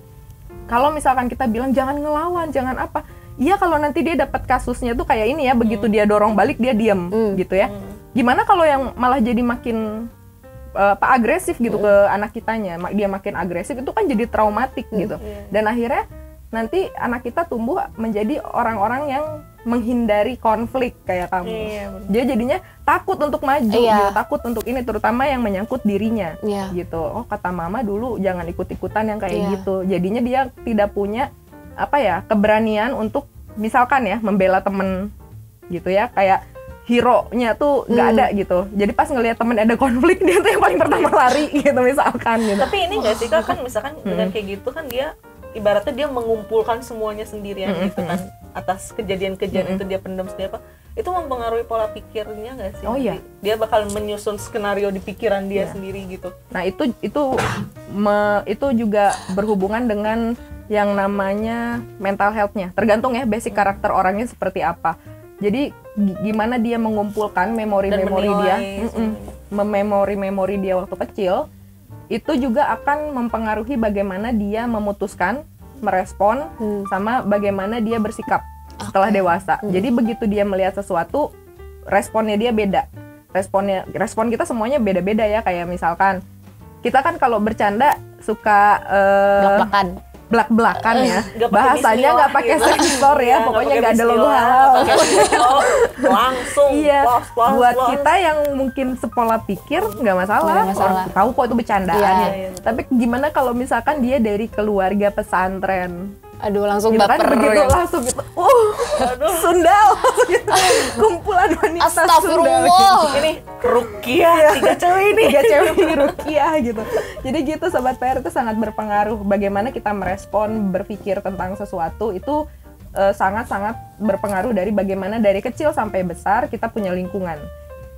Kalau misalkan kita bilang jangan ngelawan, jangan apa. Iya kalau nanti dia dapat kasusnya tuh kayak ini ya, begitu hmm. dia dorong balik dia diem hmm. gitu ya. Hmm. Gimana kalau yang malah jadi makin uh, apa agresif gitu hmm. ke anak kitanya, dia makin agresif itu kan jadi traumatik hmm. gitu. Yeah. Dan akhirnya nanti anak kita tumbuh menjadi orang-orang yang menghindari konflik kayak kamu. Yeah, dia jadinya takut untuk maju, yeah. dia takut untuk ini terutama yang menyangkut dirinya yeah. gitu. Oh kata mama dulu jangan ikut-ikutan yang kayak yeah. gitu. Jadinya dia tidak punya apa ya keberanian untuk misalkan ya membela temen gitu ya kayak hero nya tuh nggak hmm. ada gitu, jadi pas ngelihat temen ada konflik dia tuh yang paling pertama lari gitu misalkan gitu. Tapi ini nggak sih Kak, kan misalkan hmm. dengan kayak gitu kan dia ibaratnya dia mengumpulkan semuanya sendirian hmm. gitu kan atas kejadian-kejadian hmm. itu dia pendam sendiri apa itu mempengaruhi pola pikirnya nggak sih? Oh iya. Dia bakal menyusun skenario di pikiran dia yeah. sendiri gitu. Nah itu itu me, itu juga berhubungan dengan yang namanya mental health-nya. Tergantung ya basic karakter orangnya seperti apa. Jadi gimana dia mengumpulkan memori-memori dia, memori-memori dia waktu kecil, itu juga akan mempengaruhi bagaimana dia memutuskan, merespon, hmm. sama bagaimana dia bersikap okay. setelah dewasa. Hmm. Jadi begitu dia melihat sesuatu, responnya dia beda. Responnya, respon kita semuanya beda-beda ya. Kayak misalkan kita kan kalau bercanda suka uh, belak-belakan ya, gak bahasanya nggak pakai gitu. Sensor ya, ya pokoknya nggak ada logo halal langsung iya. plus, plus, buat plus. Kita yang mungkin sepola pikir nggak masalah, masalah. Tahu kok itu bercandaan ya, ya. Tapi gimana kalau misalkan dia dari keluarga pesantren, aduh langsung gitu baper kan, begitu ya. Langsung gitu uh aduh. Sundal gitu. Kumpulan wanita Sundal gitu. Ini rukiah ya. tiga cewek ini tiga cewek ini rukiah gitu. Jadi gitu sobat P R itu sangat berpengaruh bagaimana kita merespon berpikir tentang sesuatu itu sangat-sangat uh, berpengaruh dari bagaimana dari kecil sampai besar kita punya lingkungan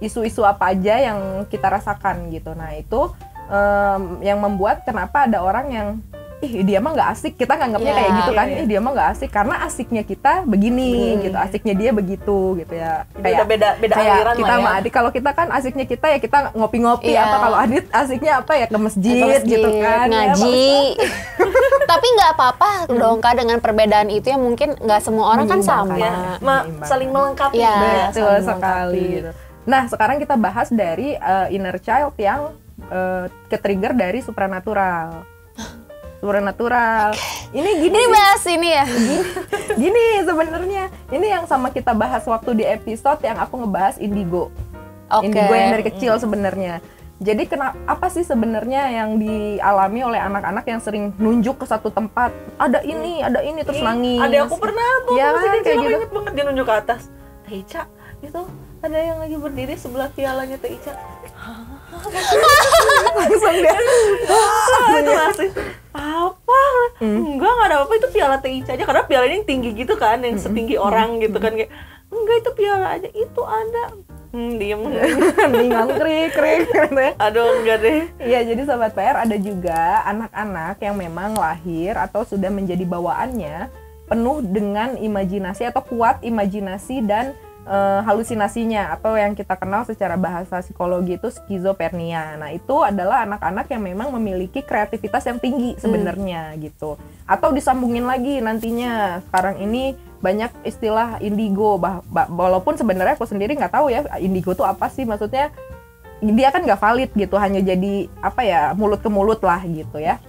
isu-isu apa aja yang kita rasakan gitu. Nah itu um, yang membuat kenapa ada orang yang ih dia mah nggak asik, kita nganggapnya yeah, kayak gitu kan, yeah, yeah. ih dia mah nggak asik karena asiknya kita begini hmm. gitu, asiknya dia begitu gitu ya. Kayak beda beda aliran kita sama ya. Adit kalau kita kan asiknya kita ya kita ngopi-ngopi yeah. apa kalau Adit asiknya apa ya ke masjid, ke masjid gitu kan, ngaji. Ya, tapi nggak apa-apa hmm. dong Kak dengan perbedaan itu ya, mungkin nggak semua orang kan sama, ya. Ma, saling melengkapi ya, betul saling sekali. Melengkapi. Nah sekarang kita bahas dari uh, inner child yang uh, ketrigger dari supranatural. Supranatural. Okay. Ini gini. Ini bahas ini ya. Gini, gini sebenarnya. Ini yang sama kita bahas waktu di episode yang aku ngebahas indigo. Okay. Indigo yang dari kecil sebenarnya. Jadi kenapa apa sih sebenarnya yang dialami oleh anak-anak yang sering nunjuk ke satu tempat? Ada ini, ada ini terus Ih, nangis. Ada aku pernah tuh. Ya, kan, kayak gitu. Inget banget dia nunjuk ke atas. Teh Ica itu ada yang lagi berdiri sebelah pialanya Teh Ica. Langsung dia itu masih apa mm. enggak enggak ada apa-apa itu piala Teh Ica aja karena piala ini yang tinggi gitu kan yang setinggi mm. orang gitu kan kayak enggak itu piala aja itu ada hmm, diem bingung krik krik aduh enggak deh ya. Jadi Sobat P R ada juga anak-anak yang memang lahir atau sudah menjadi bawaannya penuh dengan imajinasi atau kuat imajinasi dan Uh, halusinasinya atau yang kita kenal secara bahasa psikologi itu skizofrenia. Nah itu adalah anak-anak yang memang memiliki kreativitas yang tinggi sebenarnya hmm. gitu. Atau disambungin lagi nantinya sekarang ini banyak istilah indigo. Bah- bah- walaupun sebenarnya aku sendiri nggak tahu ya indigo itu apa sih maksudnya. Dia kan nggak valid gitu, hanya jadi apa ya mulut ke mulut lah gitu ya.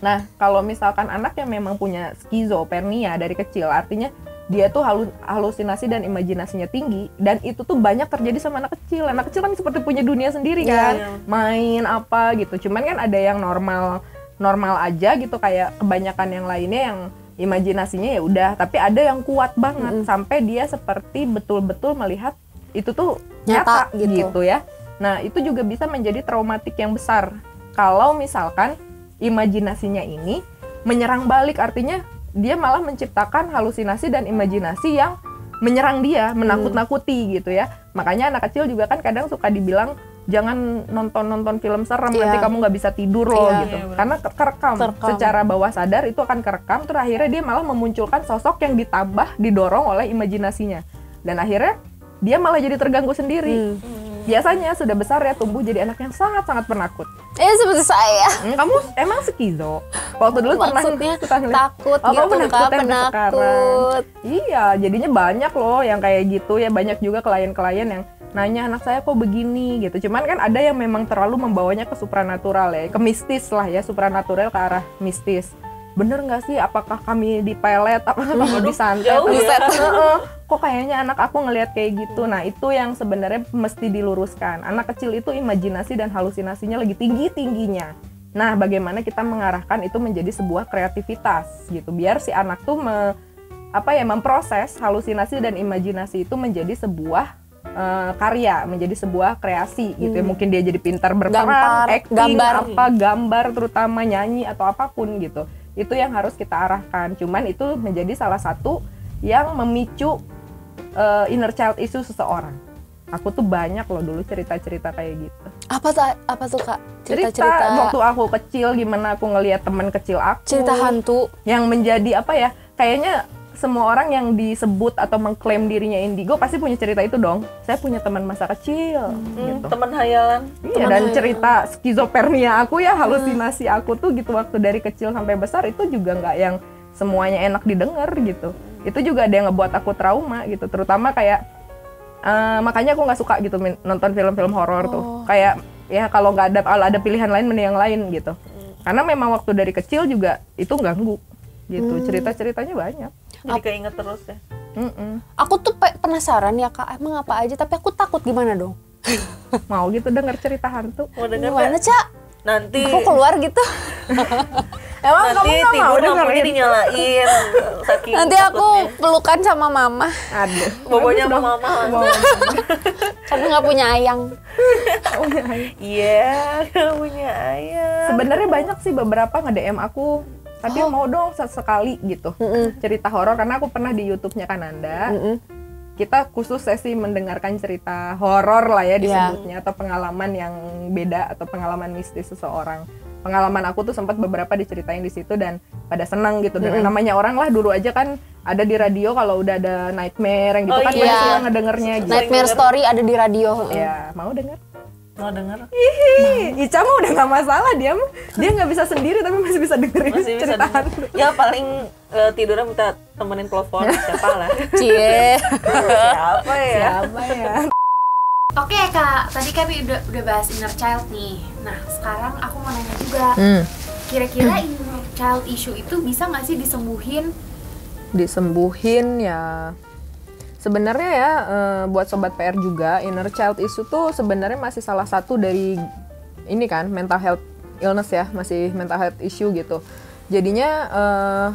Nah kalau misalkan anak yang memang punya skizofrenia dari kecil artinya dia tuh halus, halusinasi dan imajinasinya tinggi dan itu tuh banyak terjadi sama anak kecil. Anak kecil kan seperti punya dunia sendiri kan, yeah, yeah. main apa gitu. Cuman kan ada yang normal normal aja gitu kayak kebanyakan yang lainnya yang imajinasinya ya udah. Tapi ada yang kuat banget mm-hmm. sampai dia seperti betul-betul melihat itu tuh nyata, nyata gitu. gitu ya. Nah itu juga bisa menjadi traumatik yang besar kalau misalkan imajinasinya ini menyerang balik artinya. Dia malah menciptakan halusinasi dan imajinasi yang menyerang dia, menakut-nakuti hmm. gitu ya. Makanya anak kecil juga kan kadang suka dibilang jangan nonton-nonton film serem yeah. nanti kamu nggak bisa tidur loh yeah, gitu. Yeah, karena kerekam secara bawah sadar itu akan kerekam. Terus akhirnya dia malah memunculkan sosok yang ditambah didorong oleh imajinasinya. Dan akhirnya dia malah jadi terganggu sendiri. Hmm. Biasanya sudah besar ya tumbuh jadi anak yang sangat-sangat penakut. Eh seperti saya. Kamu emang skizo. Waktu dulu maksudnya pernah takut oh, gitu penakut, kan, penakut. Iya, jadinya banyak loh yang kayak gitu ya, banyak juga klien-klien yang nanya anak saya kok begini gitu. Cuman kan ada yang memang terlalu membawanya ke supranatural ya, ke mistis lah ya, supranatural ke arah mistis. Bener nggak sih apakah kami dipelet apakah kami disantet ya. Kok kayaknya anak aku ngelihat kayak gitu. Nah itu yang sebenarnya mesti diluruskan. Anak kecil itu imajinasi dan halusinasinya lagi tinggi-tingginya. Nah bagaimana kita mengarahkan itu menjadi sebuah kreativitas gitu biar si anak tuh me, apa ya memproses halusinasi dan imajinasi itu menjadi sebuah uh, karya, menjadi sebuah kreasi gitu hmm. ya. Mungkin dia jadi pintar berperan, acting, apa gambar terutama nyanyi atau apapun gitu. Itu yang harus kita arahkan. Cuman itu menjadi salah satu yang memicu uh, inner child issue seseorang. Aku tuh banyak loh dulu cerita-cerita kayak gitu. Apa apa tuh Kak? Cerita-cerita cerita, waktu aku kecil gimana aku ngelihat teman kecil aku. Cerita hantu yang menjadi apa ya? Kayaknya semua orang yang disebut atau mengklaim dirinya indigo pasti punya cerita itu dong. Saya punya teman masa kecil, hmm, gitu. Teman hayalan. Iya, teman dan hayalan. Cerita skizofrenia aku ya, halusinasi hmm. aku tuh gitu waktu dari kecil sampai besar itu juga nggak yang semuanya enak didengar gitu. Itu juga ada yang ngebuat aku trauma gitu, terutama kayak uh, makanya aku nggak suka gitu nonton film-film horor oh. tuh. Kayak ya kalau nggak ada kalau ada pilihan lain mending yang lain gitu. Karena memang waktu dari kecil juga itu ganggu gitu. Hmm. Cerita-ceritanya banyak. Jadi keinget terus ya. Mm-mm. Aku tuh pe- penasaran ya Kak, emang apa aja? Tapi aku takut gimana dong? Mau gitu denger cerita hantu? Mau denger gimana Ca? Nanti. Aku keluar gitu. Emang nanti kamu nggak mau dengerin? Dinyalain. Saking nanti aku takutnya. Pelukan sama mama. Aduh. Bobonya sama mama. Kamu nggak punya ayang. Iya, nggak punya ayang. Sebenarnya banyak sih beberapa nge-D M aku. Tapi oh. mau dong sesekali gitu mm-mm. cerita horor karena aku pernah di YouTube-nya Kananda mm-mm. kita khusus sesi mendengarkan cerita horor lah ya disebutnya yeah. atau pengalaman yang beda atau pengalaman mistis seseorang. pengalaman aku tuh sempat beberapa diceritain di situ dan pada seneng gitu. Dan mm-hmm. namanya orang lah, dulu aja kan ada di radio kalau udah ada nightmare yang gitu, oh, kan iya. Banyak yang ngedengernya gitu. Nightmare story ada di radio. Ya, mau denger? Mau denger? Ih, Ica mah udah nggak masalah, dia dia nggak bisa sendiri tapi masih bisa dengerin masih ceritaan. Bisa denger. Ya paling uh, tidurnya minta temenin telepon siapa lah. Cie. Siapa ya? Siapa ya? Oke Kak, tadi kami udah, udah bahas inner child nih. Nah sekarang aku mau nanya juga, hmm. kira-kira inner child issue itu bisa nggak sih disembuhin? Disembuhin ya. Sebenarnya ya, buat Sobat P R juga, inner child issue tuh sebenarnya masih salah satu dari ini kan, mental health illness ya, masih mental health issue gitu. Jadinya uh,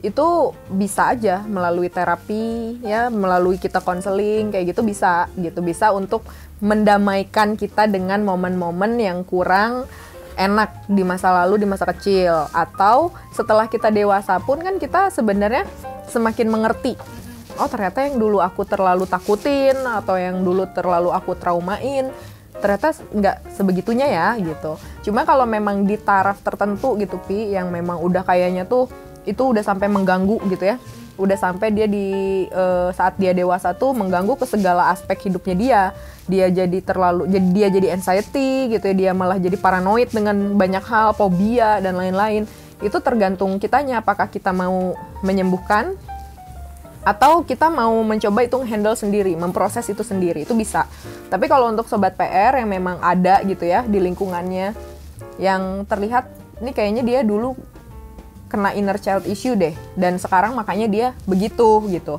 itu bisa aja melalui terapi ya, melalui kita konseling kayak gitu bisa gitu, bisa untuk mendamaikan kita dengan momen-momen yang kurang enak di masa lalu, di masa kecil. Atau setelah kita dewasa pun kan kita sebenarnya semakin mengerti, oh ternyata yang dulu aku terlalu takutin atau yang dulu terlalu aku traumain ternyata nggak sebegitunya ya gitu. Cuma kalau memang di taraf tertentu gitu Pi, yang memang udah kayaknya tuh itu udah sampai mengganggu gitu ya, udah sampai dia di uh, saat dia dewasa tuh mengganggu ke segala aspek hidupnya dia. Dia jadi terlalu, jadi dia jadi anxiety gitu ya, dia malah jadi paranoid dengan banyak hal, fobia dan lain-lain. Itu tergantung kitanya, apakah kita mau menyembuhkan atau kita mau mencoba itu handle sendiri, memproses itu sendiri, itu bisa. Tapi kalau untuk Sobat P R yang memang ada gitu ya di lingkungannya yang terlihat, ini kayaknya dia dulu kena inner child issue deh, dan sekarang makanya dia begitu gitu.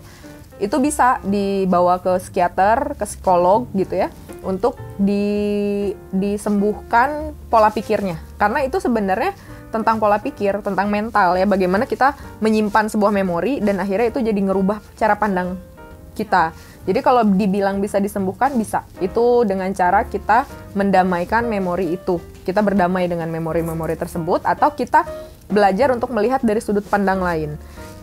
Itu bisa dibawa ke psikiater, ke psikolog gitu ya, untuk di, disembuhkan pola pikirnya. Karena itu sebenarnya tentang pola pikir, tentang mental ya, bagaimana kita menyimpan sebuah memori dan akhirnya itu jadi ngerubah cara pandang kita. Jadi kalau dibilang bisa disembuhkan, bisa. Itu dengan cara kita mendamaikan memori itu. Kita berdamai dengan memori-memori tersebut, atau kita belajar untuk melihat dari sudut pandang lain.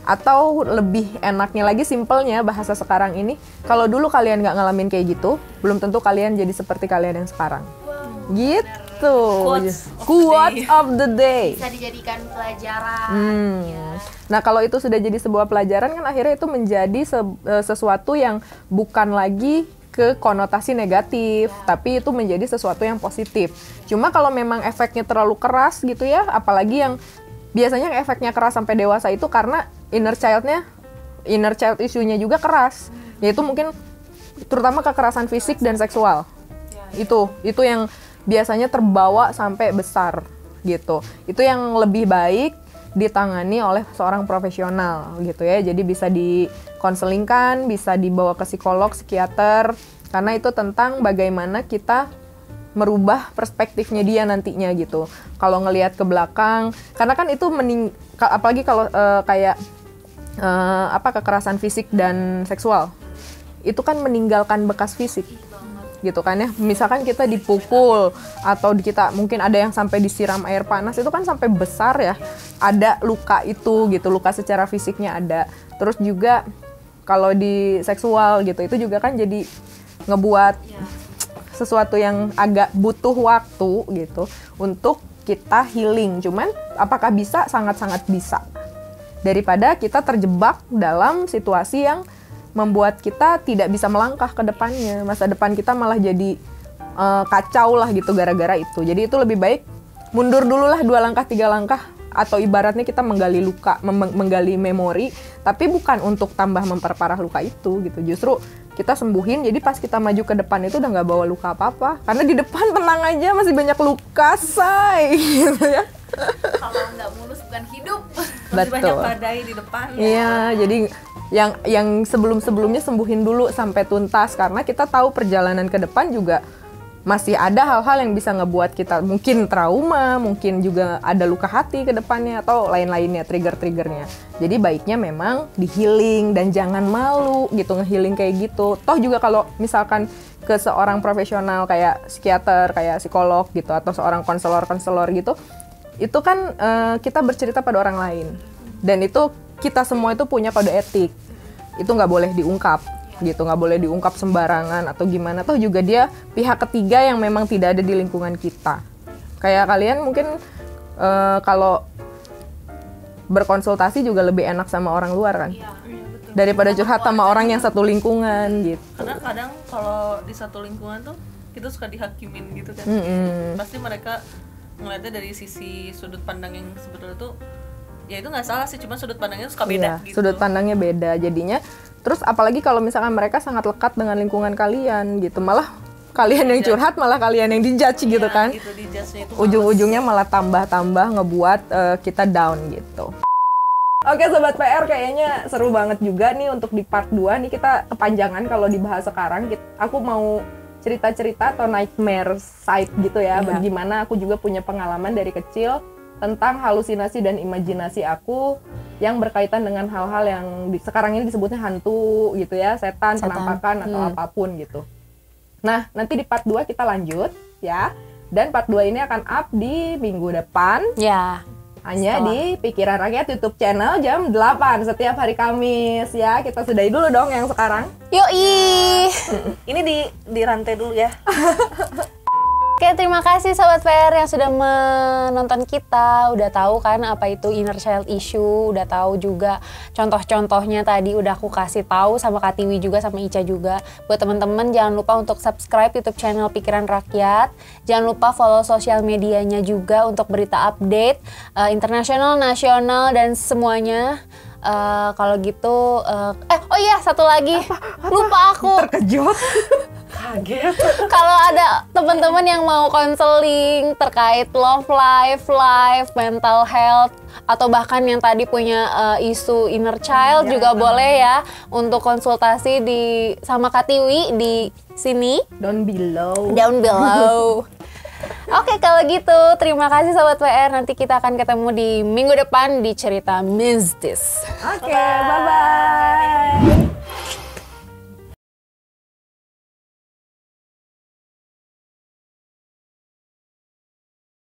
Atau lebih enaknya lagi, simpelnya bahasa sekarang ini, kalau dulu kalian nggak ngalamin kayak gitu, belum tentu kalian jadi seperti kalian yang sekarang. Wow. Gitu. Quotes of, Quotes of the day. Bisa dijadikan pelajaran. Hmm. Ya. Nah kalau itu sudah jadi sebuah pelajaran kan akhirnya itu menjadi se sesuatu yang bukan lagi ke konotasi negatif, ya. Tapi itu menjadi sesuatu yang positif. Cuma kalau memang efeknya terlalu keras gitu ya, apalagi yang biasanya efeknya keras sampai dewasa itu karena inner child-nya, inner child issue-nya juga keras. Hmm. Yaitu mungkin terutama kekerasan fisik dan seksual. Ya, ya. Itu, itu yang biasanya terbawa sampai besar gitu. Itu yang lebih baik ditangani oleh seorang profesional gitu ya. Jadi bisa dikonselingkan, bisa dibawa ke psikolog, psikiater, karena itu tentang bagaimana kita merubah perspektifnya dia nantinya gitu. Kalau ngelihat ke belakang, karena kan itu mening apalagi kalau uh, kayak uh, apa kekerasan fisik dan seksual. Itu kan meninggalkan bekas fisik gitu kan ya, misalkan kita dipukul atau kita mungkin ada yang sampai disiram air panas, itu kan sampai besar ya, ada luka itu gitu, luka secara fisiknya ada. Terus juga kalau di seksual gitu, itu juga kan jadi ngebuat sesuatu yang agak butuh waktu gitu untuk kita healing. Cuman apakah bisa? Sangat-sangat bisa, daripada kita terjebak dalam situasi yang membuat kita tidak bisa melangkah ke depannya. Masa depan kita malah jadi uh, kacau lah gitu gara-gara itu. Jadi itu lebih baik mundur dulu lah dua langkah, tiga langkah. Atau ibaratnya kita menggali luka, menggali memori, tapi bukan untuk tambah memperparah luka itu gitu. Justru kita sembuhin, jadi pas kita maju ke depan itu udah nggak bawa luka apa-apa. Karena di depan tenang aja, masih banyak luka, say! Gitu ya. Kalau nggak mulus bukan hidup. Masih banyak badai di depan. Iya, jadi yang yang sebelum-sebelumnya sembuhin dulu sampai tuntas, karena kita tahu perjalanan ke depan juga masih ada hal-hal yang bisa ngebuat kita mungkin trauma, mungkin juga ada luka hati ke depannya atau lain-lainnya, trigger-triggernya. Jadi baiknya memang di healing dan jangan malu gitu ngehealing kayak gitu. Toh juga kalau misalkan ke seorang profesional kayak psikiater, kayak psikolog gitu, atau seorang konselor-konselor gitu, itu kan uh, kita bercerita pada orang lain, dan itu kita semua itu punya kode etik, itu nggak boleh diungkap gitu, nggak boleh diungkap sembarangan atau gimana. Tuh juga dia pihak ketiga yang memang tidak ada di lingkungan kita. Kayak kalian mungkin uh, kalau berkonsultasi juga lebih enak sama orang luar kan. Iya, betul. Daripada curhat sama orang yang satu lingkungan gitu. Karena kadang kalau di satu lingkungan tuh kita suka dihakimin gitu kan. Mm-hmm. Pasti mereka ngeliatnya dari sisi sudut pandang yang sebetulnya tuh ya itu nggak salah sih, cuma sudut pandangnya suka beda. Iya, gitu. Sudut pandangnya beda jadinya. Terus apalagi kalau misalkan mereka sangat lekat dengan lingkungan kalian gitu, malah kalian yang curhat malah kalian yang dijudge gitu kan. Iya, gitu, itu ujung-ujungnya malah tambah-tambah ngebuat uh, kita down gitu. Oke Sobat P R, kayaknya seru banget juga nih untuk di part dua nih, kita kepanjangan kalau dibahas sekarang. Kita, aku mau cerita-cerita atau nightmare side gitu ya, yeah. Bagaimana aku juga punya pengalaman dari kecil tentang halusinasi dan imajinasi aku yang berkaitan dengan hal-hal yang di, sekarang ini disebutnya hantu gitu ya, setan, setan. penampakan atau hmm. apapun gitu. Nah, nanti di part dua kita lanjut ya. Dan part dua ini akan up di minggu depan. Ya. Hanya setelah. Di Pikiran Rakyat YouTube channel jam delapan setiap hari Kamis ya. Kita sudahi dulu dong yang sekarang. Yoi. Ini di dirantai dulu ya. Oke, terima kasih Sobat P R yang sudah menonton kita. Udah tahu kan apa itu inner child issue, udah tahu juga contoh-contohnya tadi udah aku kasih tahu sama Kak Tiwi juga sama Ica juga. Buat teman-teman jangan lupa untuk subscribe YouTube channel Pikiran Rakyat. Jangan lupa follow sosial medianya juga untuk berita update uh, internasional, nasional dan semuanya. Uh, kalau gitu, uh, eh oh iya satu lagi, apa, apa? Lupa aku. Terkejut, kaget. Kalau ada teman-teman yang mau konseling terkait love life, life, mental health, atau bahkan yang tadi punya uh, isu inner child ya, juga ya, boleh ya untuk konsultasi di sama Kak Tiwi di sini. Down below. Down below. Oke, kalau gitu terima kasih Sobat P R. Nanti kita akan ketemu di minggu depan di cerita mistis. Oke, bye-bye.